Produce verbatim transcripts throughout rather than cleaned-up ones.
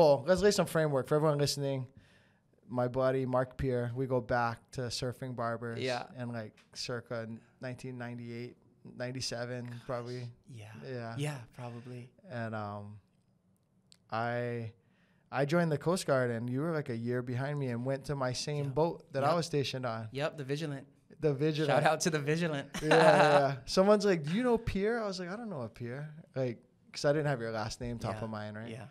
well, let's lay some framework for everyone listening. My buddy Mark Peer, we go back to surfing Barbers, yeah, and like circa nineteen ninety-eight, ninety-seven, gosh, probably. Yeah, yeah, yeah, probably. And um, I, I joined the Coast Guard, and you were like a year behind me, and went to my same yep. boat that yep. I was stationed on. Yep, the Vigilant. The Vigilant. Shout out to the Vigilant. yeah, yeah. Someone's like, "Do you know Peer?" I was like, "I don't know a Peer," like, because I didn't have your last name top yeah. of mind, right? Yeah,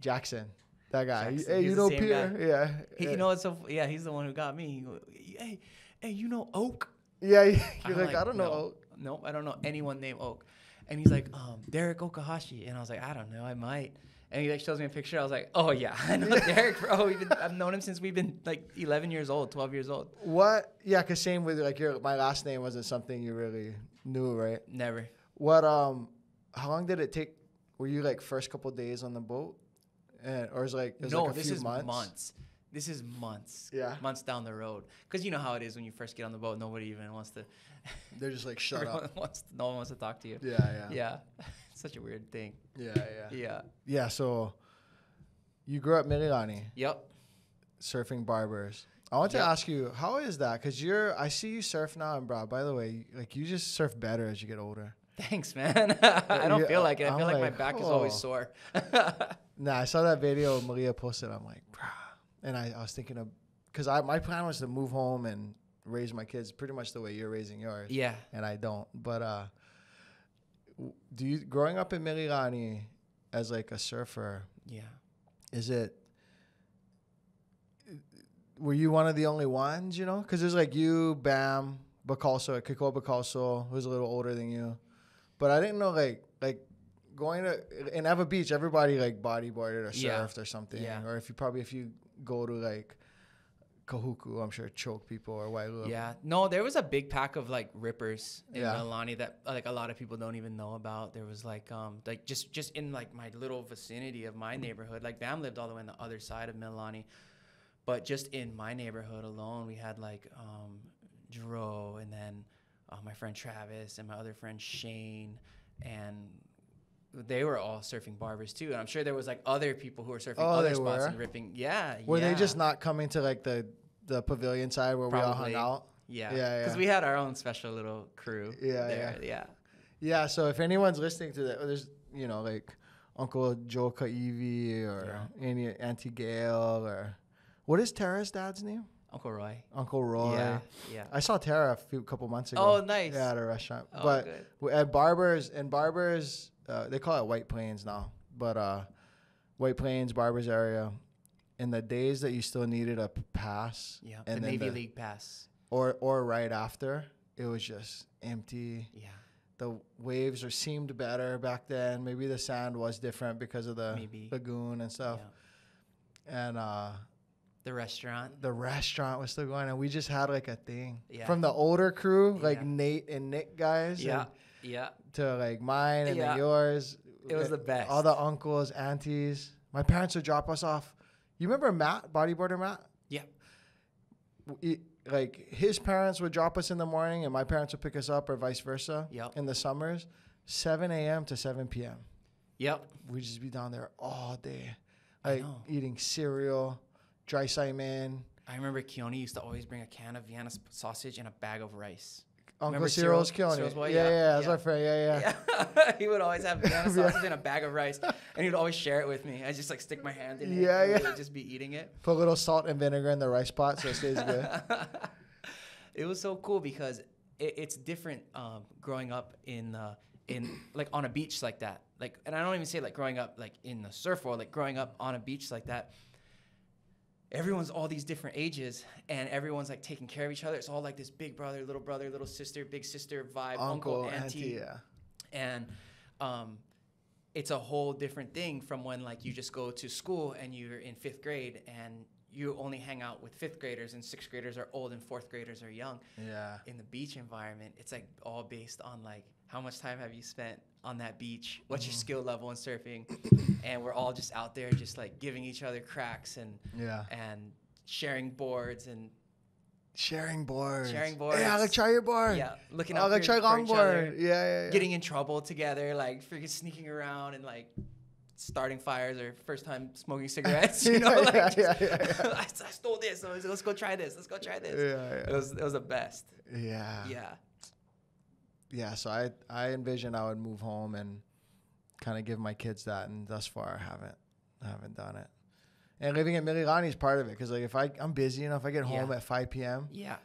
Jackson. That guy. Jackson. Hey, he's you know Peer? Guy. Yeah. He, you yeah. know, it's so, yeah, he's the one who got me. He go, hey, hey, you know Oak? Yeah. You're I'm like, like, I don't no, know Oak. Nope, I don't know anyone named Oak. And he's like, um, Derek Okahashi. And I was like, I don't know, I might. And he like shows me a picture. I was like, oh, yeah, I know Derek, bro. We've been, I've known him since we've been like eleven years old, twelve years old. What? Yeah, because same with like your, my last name wasn't something you really knew, right? Never. What, um, how long did it take? Were you like first couple days on the boat? And, or is like it was no, like a this few is months? months. This is months. Yeah, months down the road. Because you know how it is when you first get on the boat. Nobody even wants to. They're just like shut up. Wants to, no one wants to talk to you. Yeah, yeah, yeah. It's such a weird thing. Yeah, yeah, yeah. Yeah. So, you grew up Mililani. Yep. Surfing Barbers. I want yep. to ask you, how is that? Because you're, I see you surf now, and bro, by the way, like you just surf better as you get older. Thanks, man. I don't yeah, feel like it. I I'm feel like, like my back oh. is always sore. Nah, I saw that video Malia posted. I'm like, bruh. And I, I was thinking of, because I my plan was to move home and raise my kids pretty much the way you're raising yours. Yeah. And I don't. But uh, do you growing up in Mililani as like a surfer? Yeah. Is it? Were you one of the only ones? You know, because there's like you, Bam, Bacalso, Kiko Bacalso, who's a little older than you, but I didn't know like like. Going to in Ava Beach, everybody like bodyboarded or yeah. surfed or something. Yeah. Or if you probably if you go to like Kahuku, I'm sure choke people or Wailua. Yeah. No, there was a big pack of like rippers in yeah. Mililani that like a lot of people don't even know about. There was like um like just just in like my little vicinity of my neighborhood. Like Bam lived all the way on the other side of Mililani, but just in my neighborhood alone, we had like um Dro and then uh, my friend Travis and my other friend Shane and. They were all surfing Barbers too, and I'm sure there was like other people who were surfing oh, other spots were? and ripping. Yeah, were yeah. they just not coming to like the the pavilion side where Probably. we all hung out? Yeah, yeah, because yeah. we had our own special little crew. Yeah, there. yeah, yeah. Yeah. So if anyone's listening to that, there's you know like Uncle Joel Kaivi or yeah. any Auntie Gail or what is Tara's dad's name? Uncle Roy. Uncle Roy. Yeah, yeah. I saw Tara a few couple months ago. Oh, nice. Yeah, at a restaurant. Oh, but good. at Barbers and Barbers. Uh, they call it White Plains now, but uh, White Plains, Barbers area, in the days that you still needed a pass. Yeah, and the Navy the, League pass. Or or right after, it was just empty. Yeah. The waves were, seemed better back then. Maybe the sand was different because of the Maybe. lagoon and stuff. Yeah. And uh, the restaurant. The restaurant was still going, and we just had like a thing. Yeah. From the older crew, like yeah. Nate and Nick guys. Yeah. And, yeah. To like mine and yeah. then yours. It was the best. All the uncles, aunties. My parents would drop us off. You remember Matt, bodyboarder Matt? Yeah. It, like his parents would drop us in the morning and my parents would pick us up or vice versa. Yep. In the summers, seven a m to seven p m Yep. We'd just be down there all day. Like eating cereal, dry salmon. I remember Keone used to always bring a can of Vienna sausage and a bag of rice. Uncle Remember Cyril's Cyril, killing Cyril's it. Yeah, yeah, yeah, that's yeah. my friend. Yeah, yeah. yeah. He would always have banana sausage in a bag of rice, and he would always share it with me. I just like stick my hand in yeah, it. Yeah, yeah. Just be eating it. Put a little salt and vinegar in the rice pot so it stays good. It was so cool because it, it's different um, growing up in uh, in like on a beach like that. Like, and I don't even say like growing up like in the surf world. Like growing up on a beach like that. Everyone's all these different ages, and everyone's like taking care of each other. It's all like this big brother, little brother, little sister, big sister vibe, uncle, uncle auntie. auntie yeah. And um, it's a whole different thing from when like you just go to school and you're in fifth grade and you only hang out with fifth graders and sixth graders are old and fourth graders are young. Yeah. In the beach environment, it's like all based on like how much time have you spent on that beach? What's mm-hmm. your skill level in surfing? And we're all just out there just like giving each other cracks and yeah. and sharing boards and sharing boards. Sharing boards. Yeah, hey, like try your board. Yeah. Looking out oh, like, for, try for each other. Yeah, yeah, yeah. Getting in trouble together, like freaking sneaking around and like starting fires or first time smoking cigarettes. You know, yeah, like yeah, just, yeah, yeah, yeah. I, I stole this. I was like, let's go try this. Let's go try this. Yeah, yeah. It was it was the best. Yeah. Yeah. Yeah. So I I envisioned I would move home and kind of give my kids that, and thus far I haven't I haven't done it. And living at Mililani is part of it, because like if I I'm busy, you know, if I get home yeah. at five p m Yeah.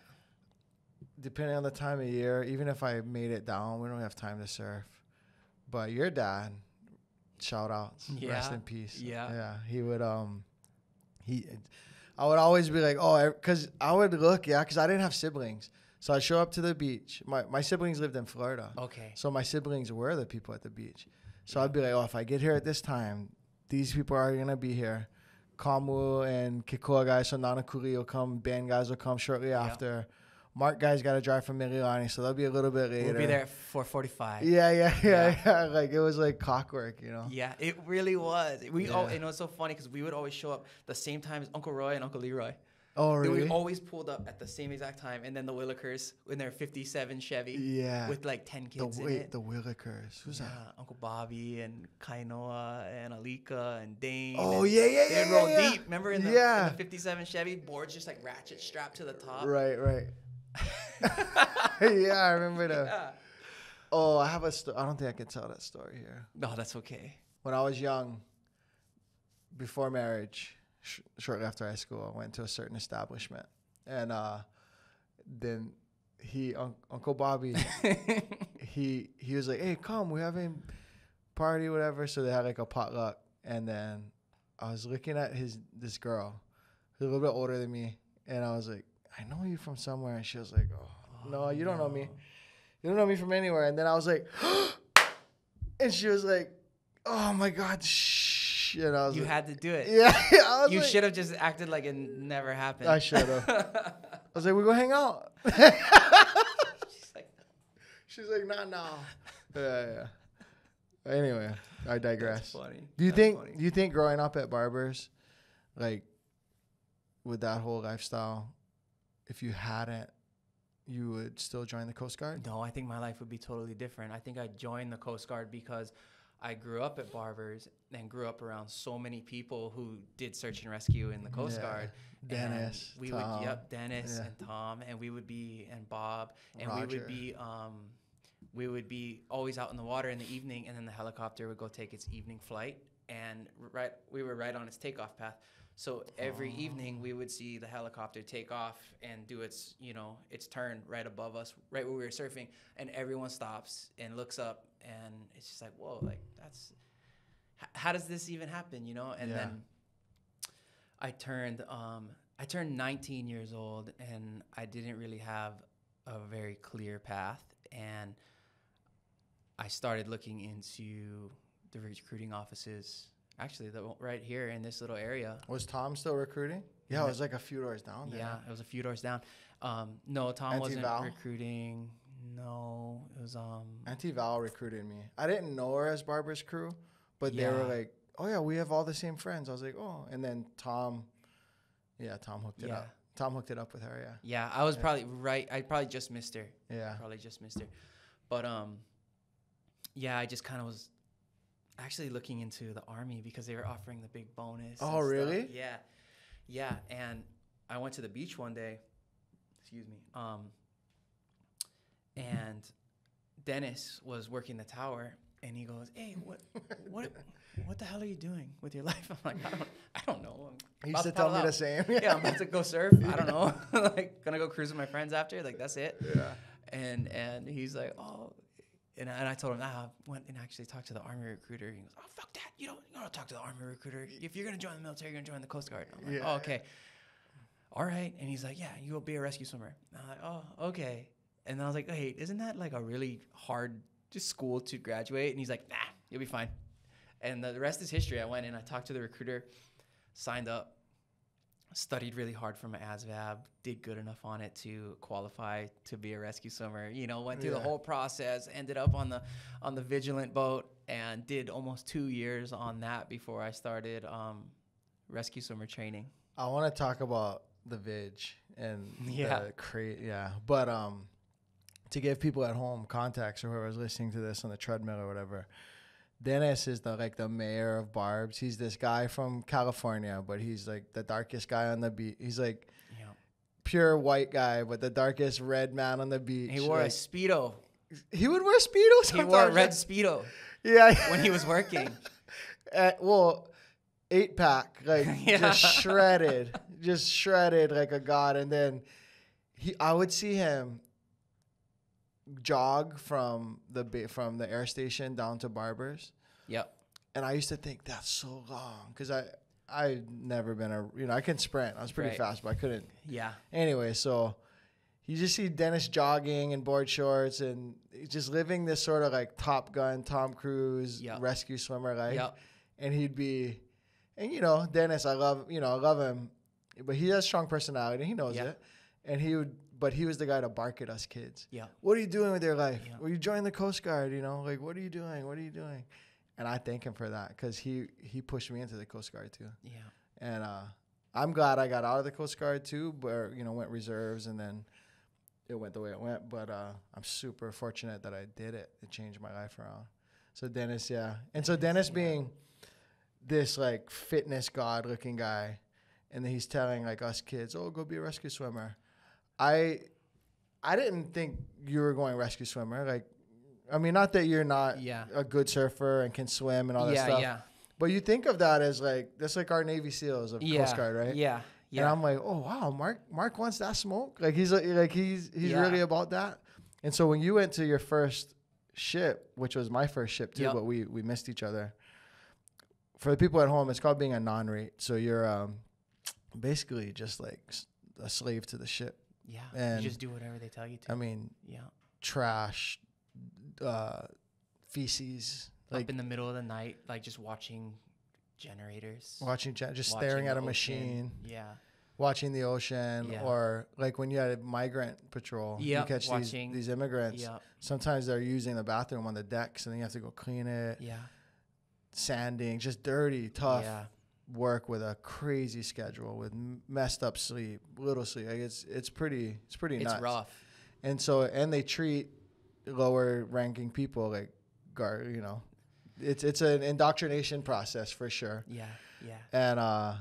Depending on the time of year, even if I made it down, we don't have time to surf. But your dad, shout out, yeah. rest in peace. Yeah, yeah. He would um, he, I would always be like, oh, because I, I would look, yeah, because I didn't have siblings, so I would show up to the beach. My my siblings lived in Florida. Okay. So my siblings were the people at the beach. So I'd be like, oh, if I get here at this time, these people are gonna be here. Kamu and Kikoa guys, so Nana Kuri will come, band guys will come shortly yeah. after. Mark guys got to drive from Mililani, so they'll be a little bit later. We'll be there at four forty-five. Yeah, yeah, yeah, yeah. Like, it was like clockwork, you know? Yeah, it really was. We yeah. all, you know, it's so funny because we would always show up the same time as Uncle Roy and Uncle Leroy. Oh, really? Then we always pulled up at the same exact time, and then the Willikers in their fifty-seven Chevy yeah. with, like, ten kids the, in wait, it. The Willikers. Who's yeah, that? Uncle Bobby and Kainoa and Alika and Dane. Oh, and yeah, yeah, yeah. They rolled yeah, deep. Yeah. Remember in the, yeah. in the fifty-seven Chevy? Boards just, like, ratchet strapped to the top. Right, right. Yeah, I remember that. Yeah. Oh, I have a story. I don't think I can tell that story here. No, that's okay. When I was young, before marriage, sh shortly after high school, I went to a certain establishment, and uh, then he, un Uncle Bobby, he he was like, "Hey, come, we're having party, whatever." So they had like a potluck, and then I was looking at his this girl, who's a little bit older than me, and I was like, I know you from somewhere. And she was like, oh, oh no, you don't no. know me. You don't know me from anywhere. And then I was like, and she was like, oh, my God. Shh. And I was you like, had to do it. Yeah. I was you like, should have just acted like it never happened. I should have. I was like, we go hang out. She's like, no. She's like, not now. Yeah, yeah. Anyway, I digress. That's funny. Do you, That's think, funny. do you think growing up at Barbers, like, with that whole lifestyle, if you hadn't, you would still join the Coast Guard? No, I think my life would be totally different. I think I joined the Coast Guard because I grew up at Barbers and grew up around so many people who did search and rescue in the Coast yeah. Guard. Dennis, and we Tom. would yep, Dennis yeah. and Tom, and we would be and Bob, and Roger. we would be um, we would be always out in the water in the evening, and then the helicopter would go take its evening flight, and right we were right on its takeoff path. So every oh. evening we would see the helicopter take off and do its, you know, its turn right above us, right where we were surfing, and everyone stops and looks up, and it's just like, whoa, like that's, h how does this even happen, you know? And yeah. then I turned, um, I turned nineteen years old, and I didn't really have a very clear path, and I started looking into the recruiting offices. Actually, the, right here in this little area. Was Tom still recruiting? Yeah, yeah. It was like a few doors down there. Yeah, it was a few doors down. Um, no, Tom Auntie wasn't Val? recruiting. No, it was... Um, Auntie Val recruited me. I didn't know her as Barbara's crew, but yeah. they were like, oh, yeah, we have all the same friends. I was like, oh. And then Tom, yeah, Tom hooked yeah. it up. Tom hooked it up with her, yeah. Yeah, I was yeah. probably right. I probably just missed her. Yeah. Probably just missed her. But, um, yeah, I just kind of was... actually looking into the Army because they were offering the big bonus. Oh, really? Yeah. Yeah. And I went to the beach one day, excuse me, um, and Dennis was working the tower, and he goes, hey, what what, what the hell are you doing with your life? I'm like, I don't, I don't know. He used to tell me the same. Yeah, I'm about to go surf. Yeah. I don't know. Like, gonna go cruise with my friends after? Like, that's it? Yeah. And, and he's like, oh. And, and I told him, ah, I went and actually talked to the Army recruiter. He goes, oh, fuck that. You don't, you don't talk to the Army recruiter. If you're going to join the military, you're going to join the Coast Guard. And I'm like, yeah. oh, okay. All right. And he's like, yeah, you will be a rescue swimmer. And I'm like, oh, okay. And then I was like, hey, isn't that like a really hard just school to graduate? And he's like, nah, you'll be fine. And the, the rest is history. I went and I talked to the recruiter, signed up, studied really hard for my A S VAB, did good enough on it to qualify to be a rescue swimmer. You know, went through yeah. the whole process, ended up on the on the Vigilant boat, and did almost two years on that before I started um, rescue swimmer training. I want to talk about the Vig and yeah, the cra yeah. But um, to give people at home context or whoever's listening to this on the treadmill or whatever, Dennis is the like the mayor of Barbers. He's this guy from California, but he's like the darkest guy on the beach. He's like yeah. pure white guy, but the darkest red man on the beach. He wore like, a Speedo. He would wear Speedo sometimes. He wore a red Speedo. Yeah. When he was working. At, well, eight pack, like yeah. just shredded, just shredded like a god. And then he, I would see him jog from the from the air station down to Barbers. Yep. And I used to think that's so long because I I never been a you know I can sprint. I was pretty right. fast, but I couldn't. Yeah. Anyway, so you just see Dennis jogging in board shorts and just living this sort of like Top Gun, Tom Cruise yep. rescue swimmer life. Yep. And he'd be, and you know Dennis, I love you know I love him, but he has strong personality. He knows yep. it, and he would. But he was the guy to bark at us kids. Yeah. What are you doing with your life? Yeah. Well, you joined the Coast Guard, you know? Like, what are you doing? What are you doing? And I thank him for that because he, he pushed me into the Coast Guard, too. Yeah. And uh, I'm glad I got out of the Coast Guard, too, but, you know, went reserves, and then it went the way it went. But uh, I'm super fortunate that I did it. It changed my life around. So Dennis, yeah. And so Dennis being this, like, fitness god-looking guy, and then he's telling, like, us kids, oh, go be a rescue swimmer. I I didn't think you were going rescue swimmer. Like, I mean, not that you're not yeah. a good surfer and can swim and all that yeah, stuff. Yeah. But you think of that as like, that's like our Navy SEALs of yeah. Coast Guard, right? Yeah. Yeah. And I'm like, oh, wow, Mark Mark wants that smoke. Like, he's like he's he's yeah. really about that. And so when you went to your first ship, which was my first ship too, yep. but we, we missed each other. For the people at home, it's called being a non-rate. So you're um, basically just like a slave to the ship. Yeah, and you just do whatever they tell you to. I mean, yeah, trash, uh, feces. Up like in the middle of the night, like just watching generators. Watching, gen just watching staring at a ocean. machine. Yeah. Watching the ocean yeah. or like when you had a migrant patrol, yep. you catch watching. these, these immigrants. Yep. Sometimes they're using the bathroom on the decks and then you have to go clean it. Yeah. Sanding, just dirty, tough. Yeah. Work with a crazy schedule with messed up sleep, little sleep. Like it's it's pretty it's pretty it's nuts. rough. And so and they treat lower ranking people like gar you know, it's it's an indoctrination process for sure. Yeah, yeah. And uh,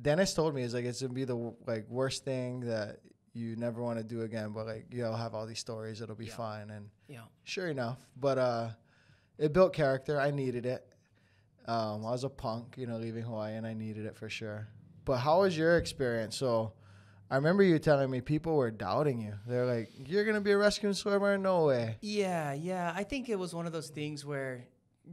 Dennis told me it's like it's gonna be the w like worst thing that you never want to do again. But like you'll have all these stories, it'll be yeah. fine. And yeah, sure enough. But uh, it built character. I needed it. Um, I was a punk, you know, leaving Hawaii, and I needed it for sure. But how was your experience? So I remember you telling me people were doubting you. They're like, you're going to be a rescue swimmer? No way. Yeah, yeah. I think it was one of those things where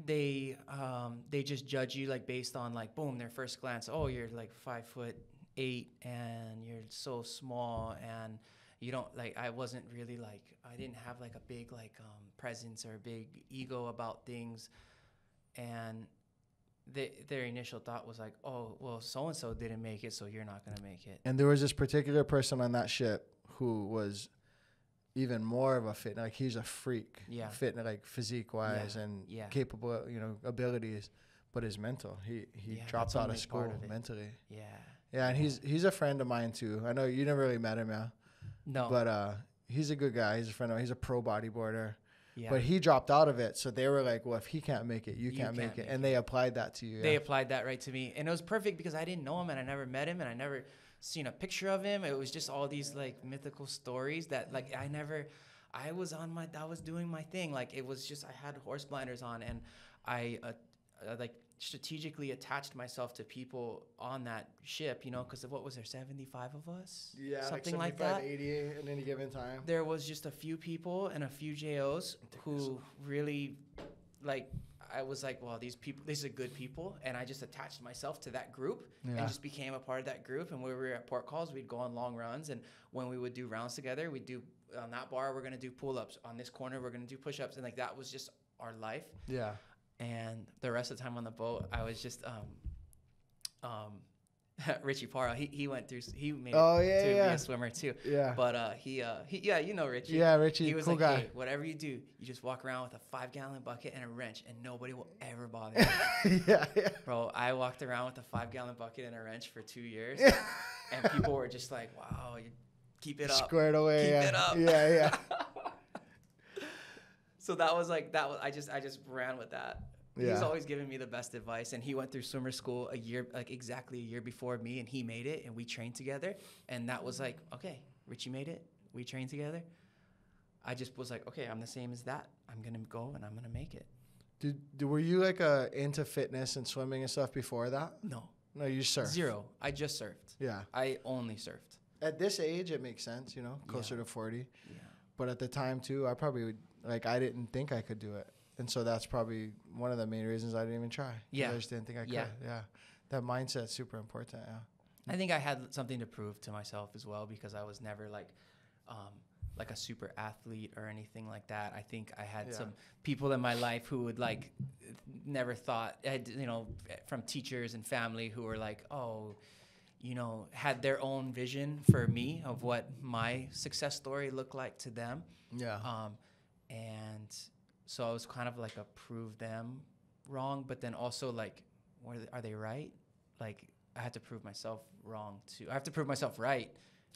they um, they just judge you, like, based on, like, boom, their first glance. Oh, you're, like, five foot eight, and you're so small, and you don't, like, I wasn't really, like, I didn't have, like, a big, like, um, presence or a big ego about things. And They, their initial thought was like, oh, well, so-and-so didn't make it, so you're not going to make it. And there was this particular person on that ship who was even more of a fit. Like, he's a freak. Yeah. Fit, like, physique-wise yeah. and yeah. capable, you know, abilities. But his mental. He he yeah, drops out of school of mentally. Yeah. Yeah, and yeah. he's he's a friend of mine, too. I know you never really met him, yeah. No. But uh, he's a good guy. He's a friend of mine. He's a pro bodyboarder. Yeah. But he dropped out of it, so they were like, well, if he can't make it, you, you can't, can't make it. Make and it. They applied that to you. They yeah. applied that right to me. And it was perfect because I didn't know him, and I never met him, and I never seen a picture of him. It was just all these, like, mythical stories that, like, I never – I was on my – I was doing my thing. Like, it was just – I had horse blinders on, and I, uh, uh, like, strategically attached myself to people on that ship, you know, because what was there, seventy-five of us? Yeah, something like that. eighty at any given time. There was just a few people and a few J Os who really, like, I was like, well, these people, these are good people, and I just attached myself to that group yeah. and just became a part of that group. And when we were at port calls, we'd go on long runs, and when we would do rounds together, we'd do on that bar, we're gonna do pull-ups. On this corner, we're gonna do push-ups, and like that was just our life. Yeah. And the rest of the time on the boat, I was just um, um, Richie Parra. He he went through. He made oh, it yeah, to yeah. be a swimmer too. Yeah. But uh, he uh, he yeah, you know Richie. Yeah, Richie. He was cool like, guy. Hey, whatever you do, you just walk around with a five-gallon bucket and a wrench, and nobody will ever bother you. yeah, yeah. Bro, I walked around with a five-gallon bucket and a wrench for two years, yeah. and people were just like, "Wow, you keep it up, squared away, keep yeah. it up." Yeah, yeah. So that was like that was I just I just ran with that. Yeah. He's always giving me the best advice, and he went through swimmer school a year, like exactly a year before me, and he made it, and we trained together, and that was like, okay, Richie made it, we trained together. I just was like, okay, I'm the same as that. I'm gonna go and I'm gonna make it. Did were you like uh, into fitness and swimming and stuff before that? No. No, you surfed. Zero. I just surfed. Yeah. I only surfed. At this age, it makes sense, you know, closer yeah. to forty. Yeah. But at the time too, I probably would like I didn't think I could do it, and so that's probably one of the main reasons I didn't even try. Yeah. I just didn't think I could. Yeah. Yeah. That mindset's super important. Yeah. I think I had something to prove to myself as well, because I was never like. Um, like a super athlete or anything like that. I think I had yeah. some people in my life who would like never thought, you know, from teachers and family who were like, oh, you know, had their own vision for me of what my success story looked like to them. Yeah. Um, and so I was kind of like a prove them wrong, but then also like, were they, are they right? Like I had to prove myself wrong too. I have to prove myself right.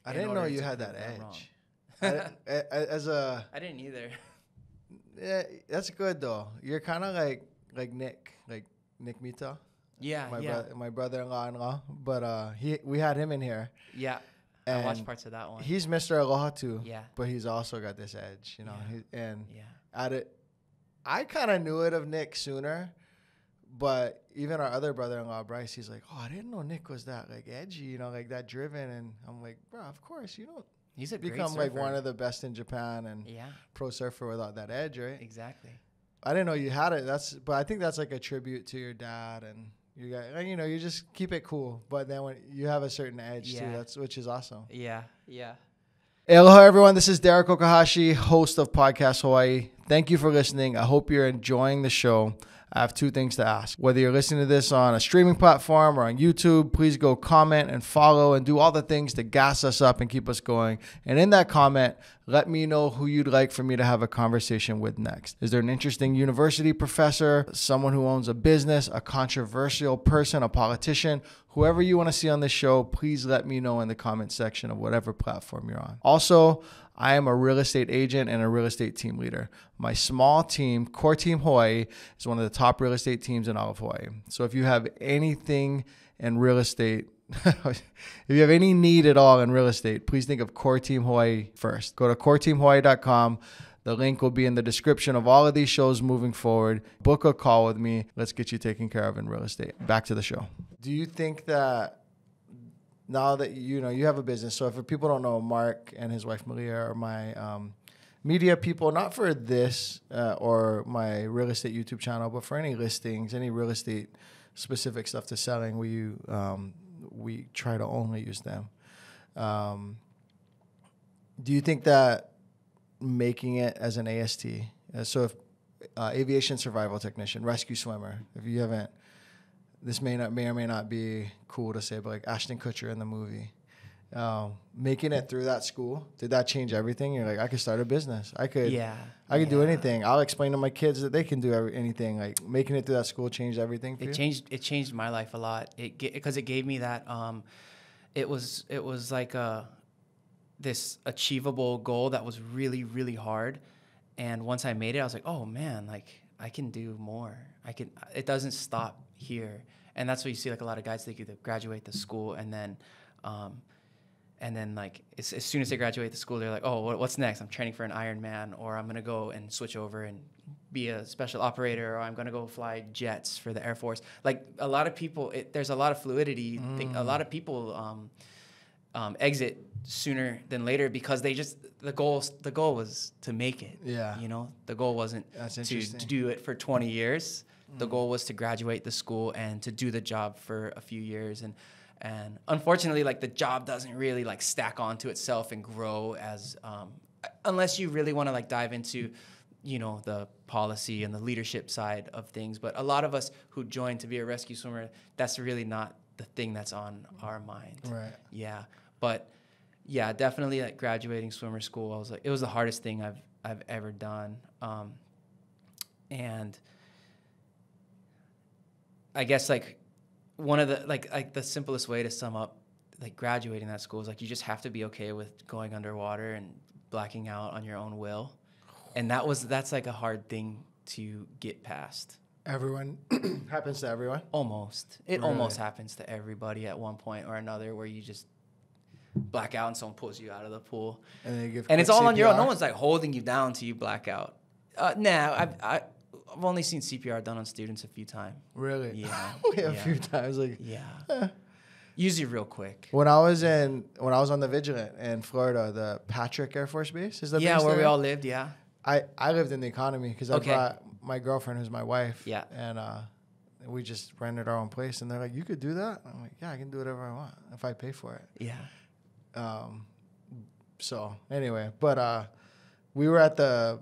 I didn't know you had that edge. Wrong. I, as a, I didn't either. Yeah, that's good though. You're kind of like like Nick, like Nick Mita. Yeah, my yeah. Bro my brother-in-law-in-law, but uh, he we had him in here. Yeah, and I watched parts of that one. He's Mister Aloha too. Yeah, but he's also got this edge, you know. Yeah. He, and yeah, at it, I kind of knew it of Nick sooner, but even our other brother-in-law Bryce, he's like, oh, I didn't know Nick was that like edgy, you know, like that driven. And I'm like, bro, of course you don't. He's a great surfer. Become like one of the best in Japan and yeah. pro surfer without that edge, right? Exactly. I didn't know you had it. That's, but I think that's like a tribute to your dad and you guys. You know, you just keep it cool, but then when you have a certain edge yeah. too, that's which is awesome. Yeah, yeah. Hey, aloha everyone. This is Derek Okahashi, host of Podcast Hawaii. Thank you for listening. I hope you're enjoying the show. I have two things to ask. Whether you're listening to this on a streaming platform or on YouTube, please go comment and follow and do all the things to gas us up and keep us going. And in that comment, let me know who you'd like for me to have a conversation with next. Is there an interesting university professor, someone who owns a business, a controversial person, a politician? Whoever you want to see on this show, please let me know in the comment section of whatever platform you're on. Also, I am a real estate agent and a real estate team leader. My small team, Core Team Hawaii, is one of the top real estate teams in all of Hawaii. So if you have anything in real estate, if you have any need at all in real estate, please think of Core Team Hawaii first. Go to core team hawaii dot com. The link will be in the description of all of these shows moving forward. Book a call with me. Let's get you taken care of in real estate. Back to the show. Do you think that now that, you know, you have a business, so if people don't know, Mark and his wife Malia are my um, media people, not for this uh, or my real estate YouTube channel, but for any listings, any real estate specific stuff to selling, we, um, we try to only use them. Um, do you think that making it as an A S T, uh, so if uh, aviation survival technician, rescue swimmer, if you haven't, this may not may or may not be cool to say, but like Ashton Kutcher in the movie, um, making it through that school, did that change everything? You're like, I could start a business. I could, yeah, I could yeah. do anything. I'll explain to my kids that they can do every, anything. Like making it through that school changed everything. For it you? changed. It changed my life a lot. It because it gave me that. Um, it was it was like a this achievable goal that was really really hard, and once I made it, I was like, oh man, like I can do more. I can. It doesn't stop here. And that's what you see, like a lot of guys, they either graduate the school and then um and then like as, as soon as they graduate the school, they're like, oh, what's next? I'm training for an Ironman, or I'm gonna go and switch over and be a special operator, or I'm gonna go fly jets for the Air Force. Like a lot of people, it, there's a lot of fluidity. Mm. Think a lot of people um um exit sooner than later because they just the goal the goal was to make it. Yeah, you know, the goal wasn't to, to do it for twenty years. The goal was to graduate the school and to do the job for a few years. And and unfortunately, like the job doesn't really like stack onto itself and grow as um, unless you really want to like dive into, you know, the policy and the leadership side of things. But a lot of us who join to be a rescue swimmer, that's really not the thing that's on our mind. Right. Yeah. But yeah, definitely like graduating swimmer school, I was like, it was the hardest thing I've, I've ever done. Um, and I guess like one of the like like the simplest way to sum up like graduating that school is like you just have to be okay with going underwater and blacking out on your own will, and that was that's like a hard thing to get past. Everyone happens to everyone. Almost. It right. almost happens to everybody at one point or another, where you just black out and someone pulls you out of the pool. And they give. And it's all C P R on your own. No one's like holding you down until you black out. Uh, nah, I've, I've only seen C P R done on students a few times. Really? Yeah. yeah, a yeah. few times. Like yeah. Eh. Usually real quick. When I was in, when I was on the Vigilant in Florida, the Patrick Air Force Base is the yeah where there? we all lived. Yeah. I I lived in the economy because I okay. brought my girlfriend, who's my wife. Yeah. And uh, we just rented our own place, and they're like, "You could do that." I'm like, "Yeah, I can do whatever I want if I pay for it." Yeah. Um. So anyway, but uh, we were at the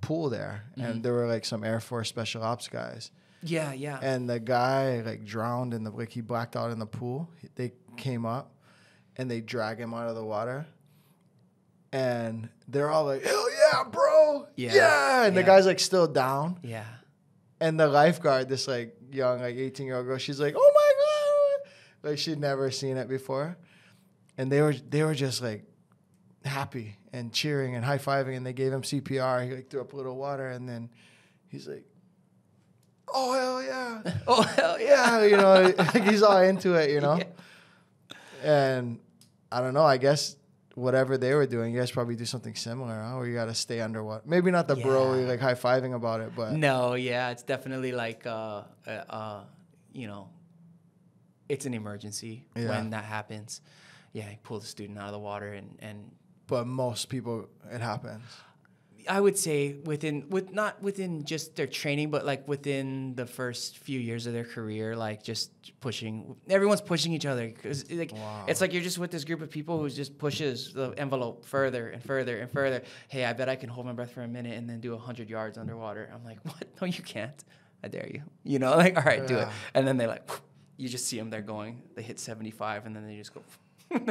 pool there, mm-hmm. and there were like some Air Force Special Ops guys. Yeah, yeah. And the guy like drowned in the like he blacked out in the pool. He, they came up and they drag him out of the water. And they're all like, "Hell yeah, bro. Yeah." yeah. And yeah. the guy's like still down. Yeah. And the lifeguard, this like young like eighteen-year-old girl, she's like, "Oh my God." Like she'd never seen it before. And they were they were just like happy and cheering and high-fiving, and they gave him C P R. He like threw up a little water, and then he's like, "Oh, hell yeah. Oh, hell yeah." You know, like he's all into it, you know? Yeah. And I don't know, I guess whatever they were doing, you guys probably do something similar, huh? Where you got to stay underwater. Maybe not the yeah. bro, like high-fiving about it, but. No, yeah, it's definitely like, uh, uh, uh, you know, it's an emergency yeah. when that happens. Yeah, you pull the student out of the water and. and but most people, it happens. I would say within, with not within just their training, but like within the first few years of their career, like just pushing, everyone's pushing each other. Cause like, wow. It's like you're just with this group of people who just pushes the envelope further and further and further. Hey, I bet I can hold my breath for a minute and then do one hundred yards underwater. I'm like, what? No, you can't. I dare you. You know, like, all right, yeah. do it. And then they like, whoop, you just see them, they're going, they hit seventy-five and then they just go,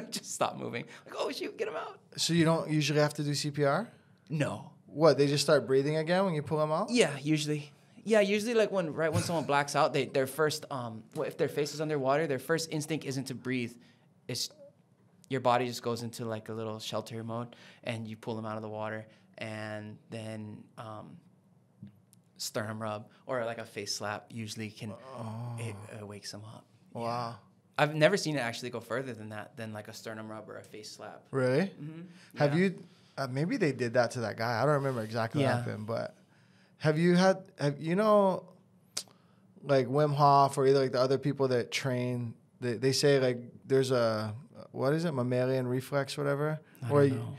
just stop moving. Like, oh shoot, get them out. So you don't usually have to do C P R? No. What, they just start breathing again when you pull them out? Yeah, usually. Yeah, usually like when right when someone blacks out, they their first um well, if their face is underwater, their first instinct isn't to breathe. It's your body just goes into like a little shelter mode, and you pull them out of the water, and then um sternum rub or like a face slap usually can oh. it uh, wakes them up. Wow. Yeah. I've never seen it actually go further than that, than like a sternum rub or a face slap. Really? Mm-hmm. Yeah. Have you Uh, maybe they did that to that guy. I don't remember exactly yeah. what happened, but have you had, have, you know, like Wim Hof or either like the other people that train, they, they say like there's a, what is it, mammalian reflex, whatever? I or don't know.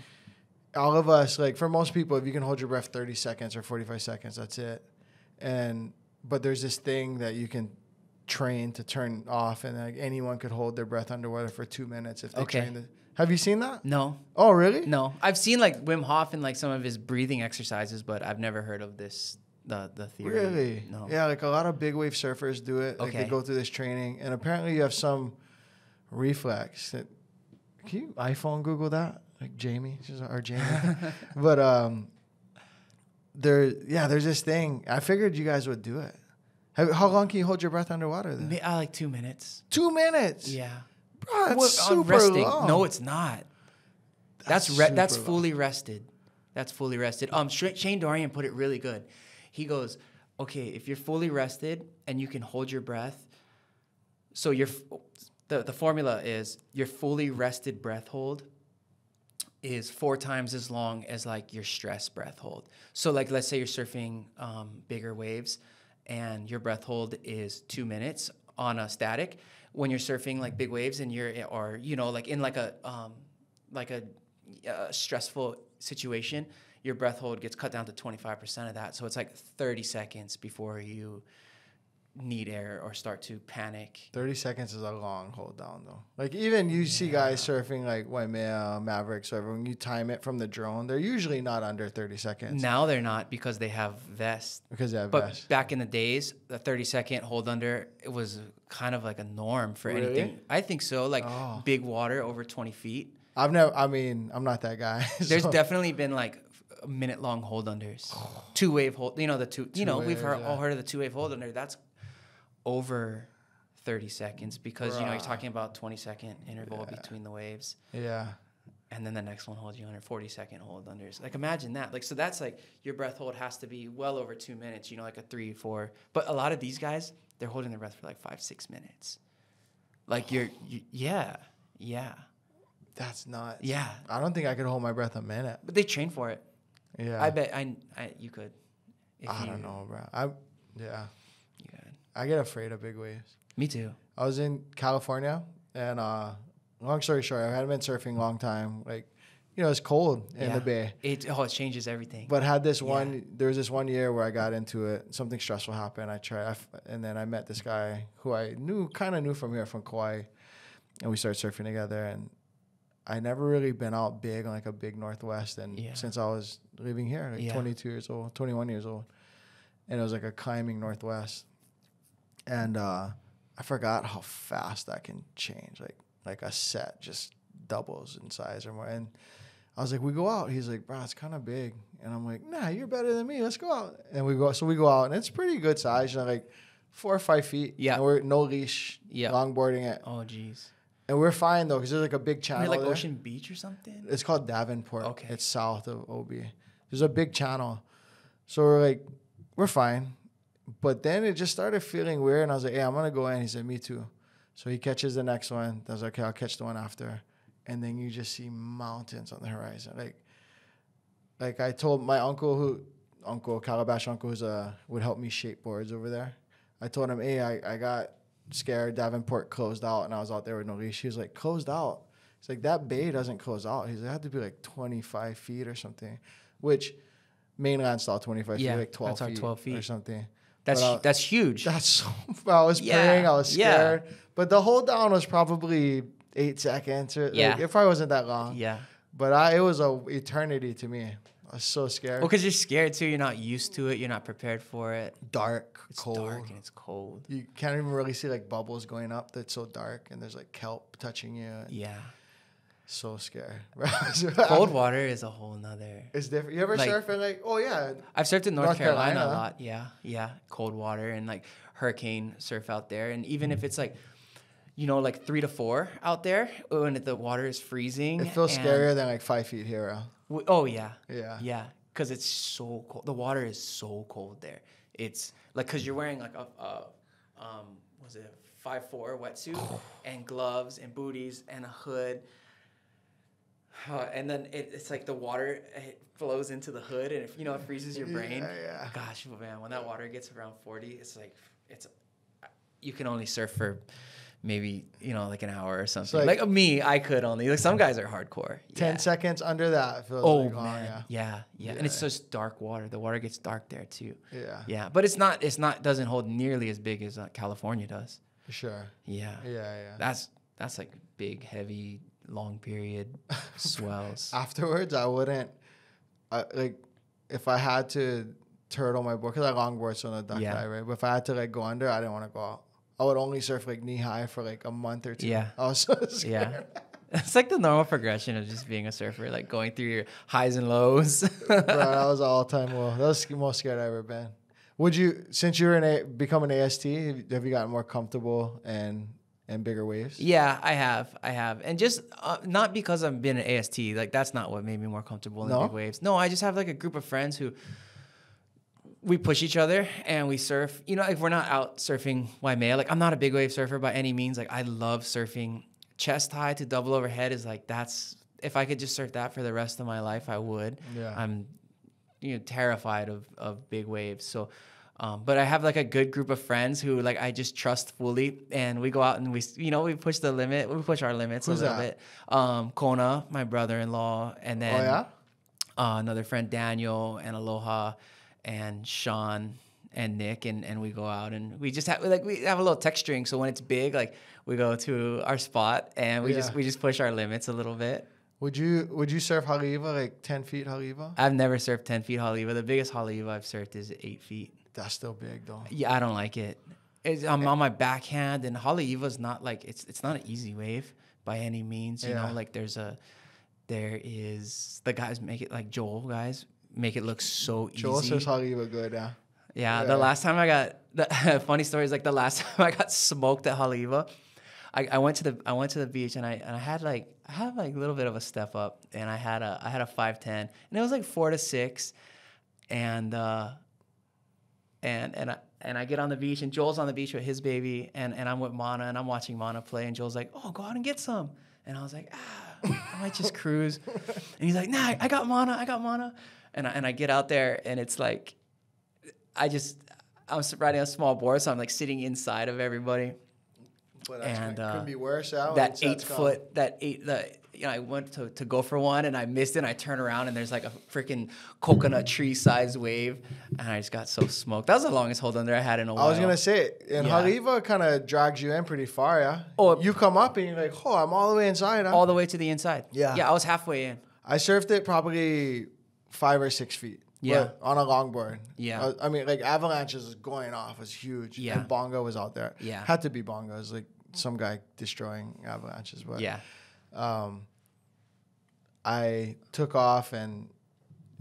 All of us, like for most people, if you can hold your breath thirty seconds or forty-five seconds, that's it. And, but there's this thing that you can train to turn off, and like anyone could hold their breath underwater for two minutes if they okay. trained it. Have you seen that? No. Oh, really? No. I've seen like Wim Hof and like some of his breathing exercises, but I've never heard of this, the the theory. Really? No. Yeah, like a lot of big wave surfers do it. Like okay. they go through this training, and apparently you have some reflex. That, can you iPhone Google that? Like Jamie, she's our Jamie. But um, there, yeah, there's this thing. I figured you guys would do it. Have, how long can you hold your breath underwater then? Uh, like two minutes. Two minutes? Yeah. Bro, that's well, super resting. Long. No, it's not. That's that's, re that's fully long. rested. That's fully rested. Um, Shane Dorian put it really good. He goes, "Okay, if you're fully rested and you can hold your breath, so your the the formula is your fully rested breath hold is four times as long as like your stress breath hold. So like let's say you're surfing um, bigger waves, and your breath hold is two minutes on a static." When you're surfing like big waves and you're, or, you know, like in like a, um, like a uh, stressful situation, your breath hold gets cut down to twenty-five percent of that. So it's like thirty seconds before you need air or start to panic. thirty seconds is a long hold down though. Like even you yeah. see guys surfing like Waimea, Mavericks, whatever, when you time it from the drone, they're usually not under thirty seconds. Now they're not because they have vests. Because they have but vests. But back in the days, the thirty second hold under, it was kind of like a norm for really? anything. I think so. Like oh. big water over twenty feet. I've never, I mean, I'm not that guy. So. There's definitely been like a minute long hold unders, oh. two wave hold, you know, the two, two you know, waves, we've heard, yeah. all heard of the two wave hold under. That's over thirty seconds because, Bruh. you know, you're talking about twenty second interval yeah. between the waves. Yeah. and then the next one holds you under, forty second hold unders. Like, imagine that. Like, so that's like your breath hold has to be well over two minutes, you know, like a three, four. But a lot of these guys, they're holding their breath for like five, six minutes. Like, you're, you, yeah, yeah. That's nuts. Yeah. I don't think I could hold my breath a minute. But they train for it. Yeah. I bet I, I you could. I you, don't know, bro. I, yeah. You could. I get afraid of big waves. Me too. I was in California, and uh, long story short, I hadn't been surfing a long time. Like, you know, it's cold in yeah. the bay. It, oh, it changes everything. But had this one, yeah. there was this one year where I got into it. Something stressful happened. I tried, I f and then I met this guy who I knew, kind of knew from here, from Kauai. And we started surfing together. And I never really been out big on like a big Northwest. And yeah. since I was living here, like yeah. twenty-two years old, twenty-one years old. And it was like a climbing Northwest. And uh, I forgot how fast that can change. Like, like a set just doubles in size or more. And I was like, we go out. He's like, bro, it's kind of big. And I'm like, nah, you're better than me. Let's go out. And we go. So we go out, and it's pretty good size. You know, like four or five feet. Yeah. And we're no leash. Yeah. Longboarding it. Oh, jeez. And we're fine, though, because there's like a big channel. Like there. Ocean Beach or something? It's called Davenport. Okay. It's south of O B. There's a big channel. So we're like, we're fine. But then it just started feeling weird. And I was like, hey, I'm going to go in. He said, me too. So he catches the next one. I was like, okay, I'll catch the one after. And then you just see mountains on the horizon. Like, like I told my uncle, who, uncle, Calabash uncle, who's uh, would help me shape boards over there. I told him, hey, I, I got scared. Davenport closed out, and I was out there with no leash. He was like, closed out? It's like, that bay doesn't close out. He's like, it had to be like twenty-five feet or something, which mainland style twenty-five yeah, feet, like twelve, feet twelve feet or something. That's I, that's huge. That's so, I was yeah. praying. I was scared. Yeah. But the hold down was probably eight seconds. Or, yeah. Like, it probably wasn't that long. Yeah. But I, it was an eternity to me. I was so scared. Well, because you're scared, too. You're not used to it. You're not prepared for it. Dark, it's cold. It's dark and it's cold. You can't even really see, like, bubbles going up. That's so dark. And there's, like, kelp touching you. Yeah. So scared. Cold water is a whole nother. It's different. You ever like, surf and like, oh yeah. I've surfed in North, North Carolina, Carolina a lot. Yeah, yeah. Cold water and like hurricane surf out there. And even if it's like, you know, like three to four out there when the water is freezing. It feels scarier than like five feet here. Huh? Oh yeah. Yeah. Yeah. Because it's so cold. The water is so cold there. It's like, because you're wearing like a, a um, was it a five four wetsuit and gloves and booties and a hood. Uh, and then it, it's like the water, it flows into the hood, and if you know it freezes your brain. Yeah, yeah. Gosh, man, when that water gets around forty, it's like it's you can only surf for maybe you know like an hour or something. So like, like me, I could only like some guys are hardcore. Ten yeah. seconds under that feels oh like, man, long, yeah. yeah, yeah, yeah. And it's just dark water. The water gets dark there too. Yeah, yeah, but it's not it's not doesn't hold nearly as big as uh, California does. For sure. Yeah. Yeah, yeah. That's that's like big, heavy. Long period swells. Afterwards, I wouldn't, uh, like, if I had to turtle my board, because I longboard, so no duck yeah. dive, right? But if I had to, like, go under, I didn't want to go out. I would only surf, like, knee-high for, like, a month or two. Yeah. I was so scared. Yeah. It's like the normal progression of just being a surfer, like, going through your highs and lows. Bro, that was all-time low. That was the most scared I've ever been. Would you, since you're an a, become an A S T, have you gotten more comfortable and... And bigger waves? Yeah, I have. I have. And just uh, not because I've been an A S T. Like, that's not what made me more comfortable in no? big waves. No, I just have, like, a group of friends who we push each other and we surf. You know, like, we're not out surfing Waimea. Like, I'm not a big wave surfer by any means. Like, I love surfing. Chest high to double overhead is, like, that's... If I could just surf that for the rest of my life, I would. Yeah. I'm, you know, terrified of, of big waves. So... Um, but I have like a good group of friends who like I just trust fully, and we go out and we you know we push the limit, we push our limits Who's a little that? bit. Um, Kona, my brother-in-law, and then oh, yeah? uh, another friend Daniel and Aloha, and Sean and Nick, and and we go out and we just have like we have a little texturing. So when it's big, like we go to our spot and we yeah. just we just push our limits a little bit. Would you would you surf Haleiwa, like ten feet Haleiwa? I've never surfed ten feet Haleiwa. The biggest Haleiwa I've surfed is eight feet. That's still big, though. Yeah, I don't like it. It's, I'm on my backhand, and Haleiwa's not like it's. It's not an easy wave by any means. You yeah. know, like there's a, there is the guys make it like Joel guys make it look so easy. Joel says Haleiwa good, yeah. Yeah. Yeah. The last time I got the funny story is like the last time I got smoked at Haleiwa, I, I went to the I went to the beach and I and I had like I had like a little bit of a step up, and I had a I had a five ten, and it was like four to six, and uh, and and I and I get on the beach, and Joel's on the beach with his baby, and and I'm with Mana, and I'm watching Mana play, and Joel's like, oh, go out and get some, and I was like, ah, I might just cruise, and he's like, nah, I got Mana, I got Mana, and I, and I get out there, and it's like, I just. I'm riding a small board, so I'm like sitting inside of everybody. But and uh, couldn't be worse out. That eight foot, gone. that eight, the you know, I went to, to go for one and I missed it. And I turn around and there's like a freaking coconut tree sized wave, and I just got so smoked. That was the longest hold under I had in a while. I was gonna say it, and yeah. Haleiwa kind of drags you in pretty far, yeah. Oh, you come up and you're like, oh, I'm all the way inside. I'm all the way to the inside. Yeah, yeah. I was halfway in. I surfed it probably five or six feet. Yeah, but on a longboard. Yeah, I mean, like avalanches was going off, it was huge. Yeah, and Bongo was out there. Yeah, had to be Bongo. It was like some guy destroying avalanches. But yeah, um, I took off and,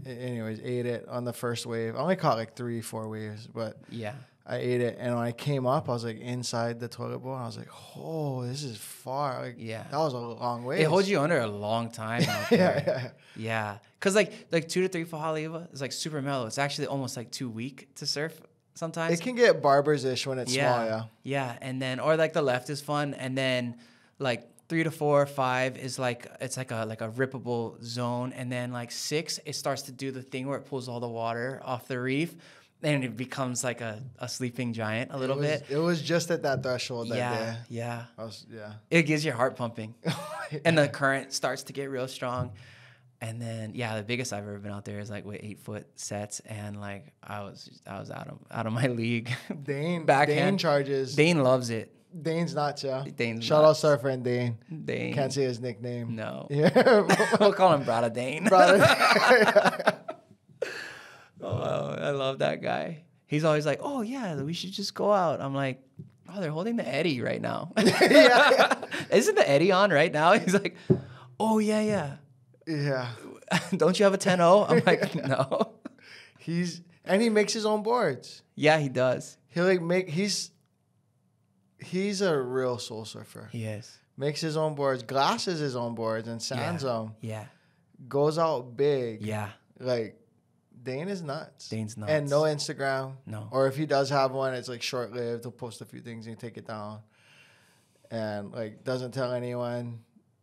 anyways, ate it on the first wave. I only caught like three, four waves, but yeah, I ate it. And when I came up, I was like inside the toilet bowl, and I was like, oh, this is far. Like, yeah, that was a long wave. It holds you under a long time out there. yeah, yeah. yeah. Cause like like two to three for Haleiwa is like super mellow. It's actually almost like too weak to surf sometimes. It can get Barbers ish when it's yeah. small, yeah. Yeah, and then or like the left is fun, and then like three to four, five is like it's like a like a rippable zone, and then like six it starts to do the thing where it pulls all the water off the reef, and it becomes like a, a sleeping giant a little it was, bit. It was just at that threshold that yeah, day. Yeah, I was, yeah. It gets your heart pumping, and the current starts to get real strong. And then, yeah, the biggest I've ever been out there is like with eight foot sets, and like I was, I was out of out of my league. Dane, Backhand. Dane charges. Dane loves it. Dane's not yeah. Dane's shout nuts. out to our friend Dane. Dane can't say his nickname. No. Yeah, we'll call him Brada Dane. Brada. Oh, I love that guy. He's always like, oh yeah, we should just go out. I'm like, oh, they're holding the eddy right now. yeah, yeah. Isn't the eddy on right now? He's like, oh yeah, yeah. Yeah. Don't you have a ten oh? I'm like, no. He's and he makes his own boards. Yeah, he does. He like make he's he's a real soul surfer. He is. Makes his own boards, glasses his own boards, and sands yeah. them. Yeah. Goes out big. Yeah. Like Dane is nuts. Dane's nuts. And no Instagram. No. Or if he does have one, it's like short lived. He'll post a few things and take it down. And like doesn't tell anyone.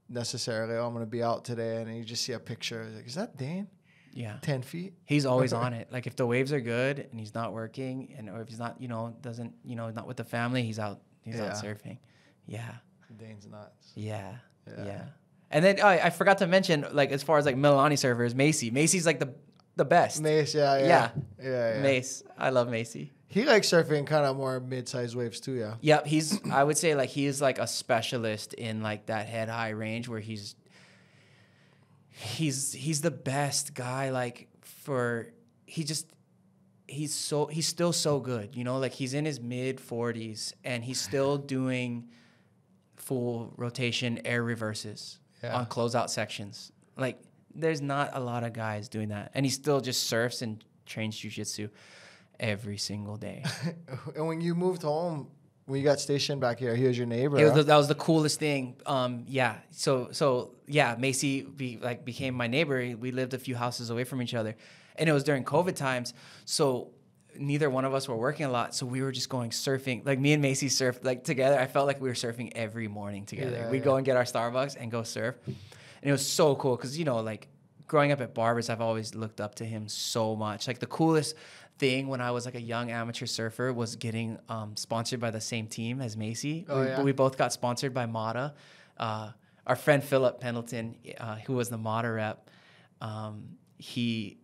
Necessarily, oh, I'm gonna be out today, and you just see a picture. Like, is that Dane? Yeah, ten feet. He's always on it. Like if the waves are good and he's not working, and or if he's not, you know, doesn't, you know, not with the family, he's out. He's yeah. out surfing. Yeah. Dane's nuts. Yeah. Yeah. yeah. And then oh, I forgot to mention, like as far as like Mililani surfers, Macy. Macy's like the the best. Macy. Yeah. Yeah. Yeah. yeah, yeah. Macy. I love Macy. He likes surfing kind of more mid-sized waves too, yeah. Yep, he's. I would say like he is like a specialist in like that head high range where he's. He's he's the best guy like for he just, he's so he's still so good, you know, like he's in his mid forties and he's still doing full rotation air reverses yeah. on closeout sections. Like there's not a lot of guys doing that, and he still just surfs and trains jiu-jitsu. Every single day. And when you moved home, when you got stationed back here, he was your neighbor. It was the, that was the coolest thing. Um, yeah. So so yeah, Macy be, like became my neighbor. We lived a few houses away from each other, and it was during COVID times. So neither one of us were working a lot. So we were just going surfing. Like me and Macy surfed like together. I felt like we were surfing every morning together. Yeah, We'd yeah. go and get our Starbucks and go surf, and it was so cool because you know like growing up at Barbers, I've always looked up to him so much. Like the coolest thing when I was like a young amateur surfer was getting um, sponsored by the same team as Macy. Oh, we, yeah. we both got sponsored by Matta. Uh, our friend Philip Pendleton, uh, who was the Matta rep, um, he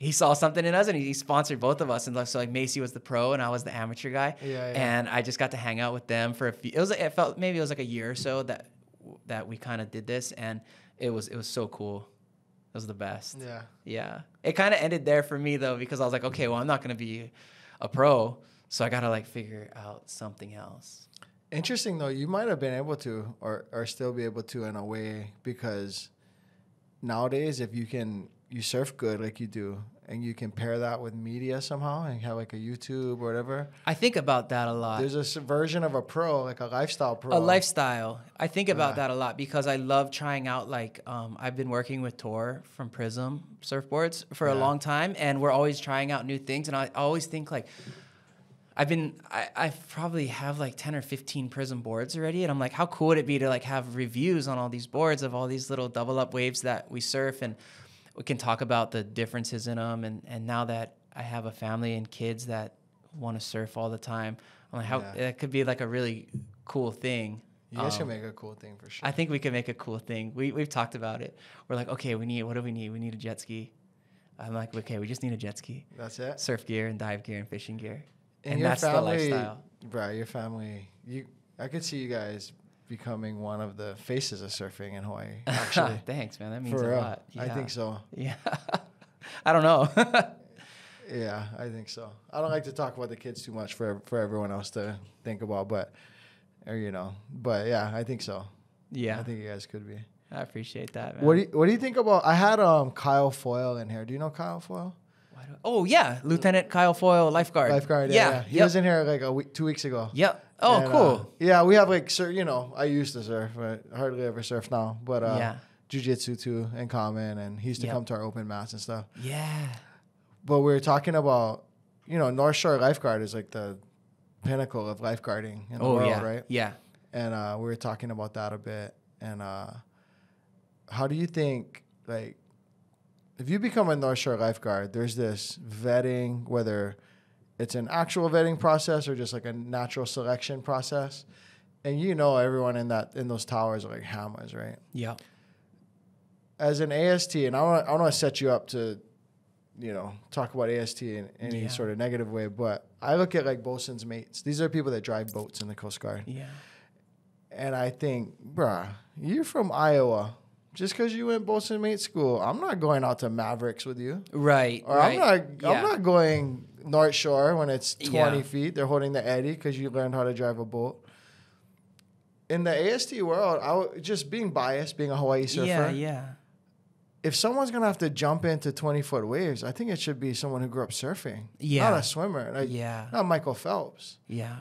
he saw something in us and he, he sponsored both of us. And so like Macy was the pro and I was the amateur guy. Yeah, yeah. And I just got to hang out with them for a few. It was like, it felt maybe it was like a year or so that that we kind of did this, and it was it was so cool. It was the best. Yeah. Yeah. It kind of ended there for me, though, because I was like, okay, well, I'm not going to be a pro, so I got to, like, figure out something else. Interesting, though. You might have been able to or, or still be able to in a way because nowadays if you can you surf good like you do, and you can pair that with media somehow and have like a YouTube or whatever. I think about that a lot. There's a version of a pro, like a lifestyle pro. A lifestyle. I think about uh, that a lot because I love trying out, like, um, I've been working with Tor from Prism Surfboards for yeah. a long time, and we're always trying out new things. And I always think, like, I've been, I, I probably have like ten or fifteen Prism boards already. And I'm like, how cool would it be to like have reviews on all these boards of all these little double up waves that we surf, and we can talk about the differences in them. And, and now that I have a family and kids that want to surf all the time, I'm like, how yeah. that could be like a really cool thing. You guys um, can make a cool thing for sure. I think we can make a cool thing. We, we've talked about it. We're like, okay, we need, what do we need? We need a jet ski. I'm like, okay, we just need a jet ski. That's it? Surf gear and dive gear and fishing gear. And, and your that's family, the lifestyle. Bro, your family, you, I could see you guys becoming one of the faces of surfing in Hawaii, actually. Thanks, man. That means For a real. lot. Yeah. I think so. Yeah. I don't know. Yeah, I think so. I don't like to talk about the kids too much for for everyone else to think about, but, or, you know, but yeah, I think so. Yeah. I think you guys could be. I appreciate that, man. What do you, what do you think about, I had um Kyle Foyle in here. Do you know Kyle Foyle? Oh, yeah. Lieutenant Kyle Foyle, lifeguard. Lifeguard, yeah. yeah. yeah. He yep. was in here like a week, two weeks ago. Yep. Oh, and, cool. Uh, yeah, we have like, sir, you know, I used to surf, but hardly ever surf now. But uh, yeah. jiu-jitsu too, and common, and he used to yep. come to our open mats and stuff. Yeah. But we were talking about, you know, North Shore lifeguard is like the pinnacle of lifeguarding in the oh, world, yeah. right? Yeah. And uh, we were talking about that a bit. And uh, how do you think, like, if you become a North Shore lifeguard, there's this vetting, whether it's an actual vetting process or just like a natural selection process. And you know everyone in that in those towers are like hammers, right? Yeah. As an A S T, and I want I want to set you up to, you know, talk about A S T in any yeah. sort of negative way, but I look at like bosun's mates. These are people that drive boats in the Coast Guard. Yeah. And I think, bruh, you're from Iowa. Just because you went bosun mate school, I'm not going out to Mavericks with you, right? Or right. I'm not, yeah. I'm not going North Shore when it's twenty yeah. feet. They're holding the eddy because you learned how to drive a boat. In the A S T world, I w just being biased, being a Hawaii surfer. Yeah, yeah. If someone's gonna have to jump into twenty foot waves, I think it should be someone who grew up surfing, yeah, not a swimmer, like, yeah, not Michael Phelps, yeah,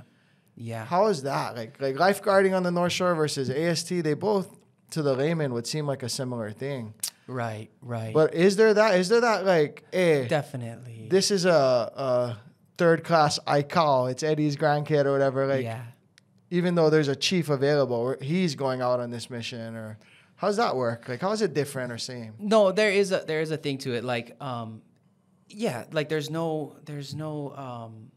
yeah. How is that like? Like lifeguarding on the North Shore versus A S T, they both, to the layman, would seem like a similar thing. Right, right. But is there that, is there that like, eh. Definitely. This is a, a third class I C A L. It's Eddie's grandkid or whatever. Like, yeah. Even though there's a chief available, he's going out on this mission, or how's that work? Like, how is it different or same? No, there is a, there is a thing to it. Like, um, yeah, like there's no, there's no, um,